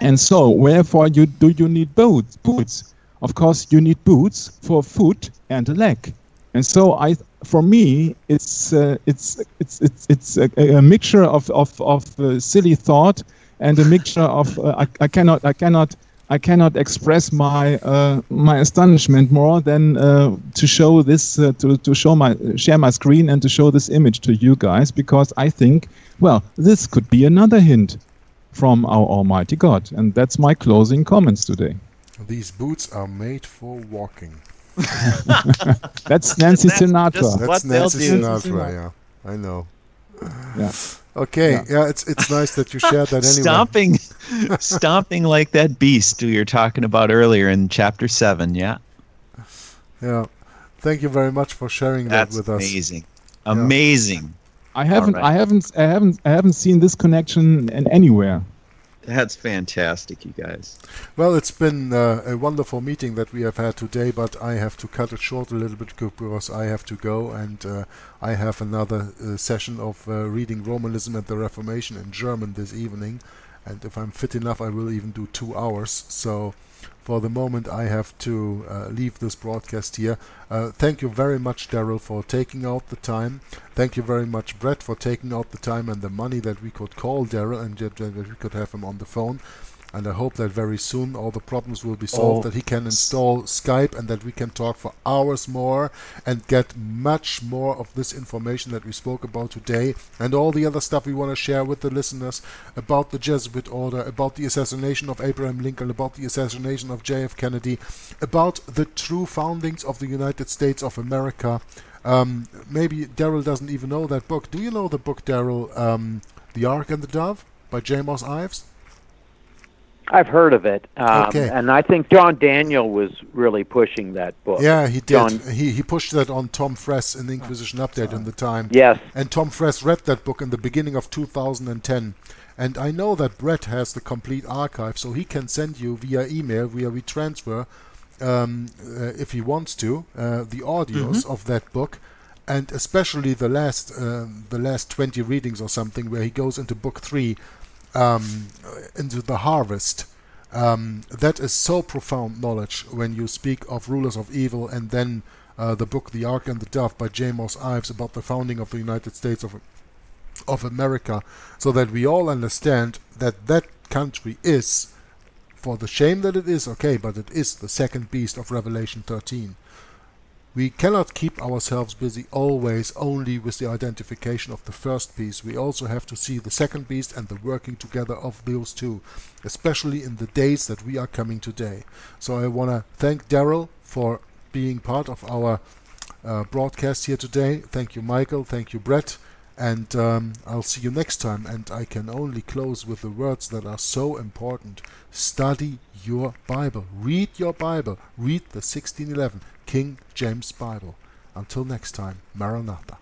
And so, wherefore you, do you need boots? boots? Of course, you need boots for foot and a leg. And so, I, for me, it's uh, it's it's it's it's a, a mixture of of of uh, silly thought and a mixture of uh, I, I cannot I cannot I cannot express my uh, my astonishment more than uh, to show this uh, to to show my share my screen and to show this image to you guys, because I think, well, this could be another hint from our Almighty God, and that's my closing comments today. These boots are made for walking. That's Nancy that's Sinatra. That's Nancy Sinatra, Sinatra, yeah. I know. Yeah. Okay, yeah. yeah, it's it's nice that you shared that anyway. Stomping, stomping like that beast you were talking about earlier in chapter seven, yeah. Yeah, thank you very much for sharing that's that with us. Amazing, yeah. amazing. I haven't, right. I haven't, I haven't, I haven't seen this connection in anywhere. That's fantastic, you guys. Well, it's been uh, a wonderful meeting that we have had today, but I have to cut it short a little bit because I have to go, and uh, I have another uh, session of uh, reading Romanism and the Reformation in German this evening, and if I'm fit enough, I will even do two hours. So for the moment, I have to uh, leave this broadcast here. Uh, thank you very much, Darryl, for taking out the time. Thank you very much, Brett, for taking out the time and the money that we could call Darryl and that we could have him on the phone. And I hope that very soon all the problems will be solved, oh. that he can install Skype and that we can talk for hours more and get much more of this information that we spoke about today and all the other stuff we want to share with the listeners about the Jesuit order, about the assassination of Abraham Lincoln, about the assassination of J F Kennedy, about the true foundings of the United States of America. Um, maybe Darryl doesn't even know that book. Do you know the book, Darryl, um, The Ark and the Dove by J. Moss Ives? I've heard of it, um, okay. and I think John Daniel was really pushing that book. Yeah, he did. John he he pushed that on Tom Friess in the Inquisition Update in the time. Yes. And Tom Friess read that book in the beginning of two thousand ten. And I know that Brett has the complete archive, so he can send you via email, via WeTransfer, um, uh, if he wants to, uh, the audios mm-hmm. of that book. And especially the last, uh, the last twenty readings or something, where he goes into book three, Um, into the harvest. Um, that is so profound knowledge when you speak of Rulers of Evil, and then uh, the book The Ark and the Dove by J. Moss Ives about the founding of the United States of, of America, so that we all understand that that country is, for the shame that it is, okay, but it is the second beast of Revelation thirteen. We cannot keep ourselves busy always only with the identification of the first beast. We also have to see the second beast and the working together of those two, especially in the days that we are coming today. So I want to thank Darryl for being part of our uh, broadcast here today. Thank you, Michael. Thank you, Brett. And um, I'll see you next time. And I can only close with the words that are so important. Study your Bible. Read your Bible. Read the sixteen eleven King James Bible. Until next time, Maranatha.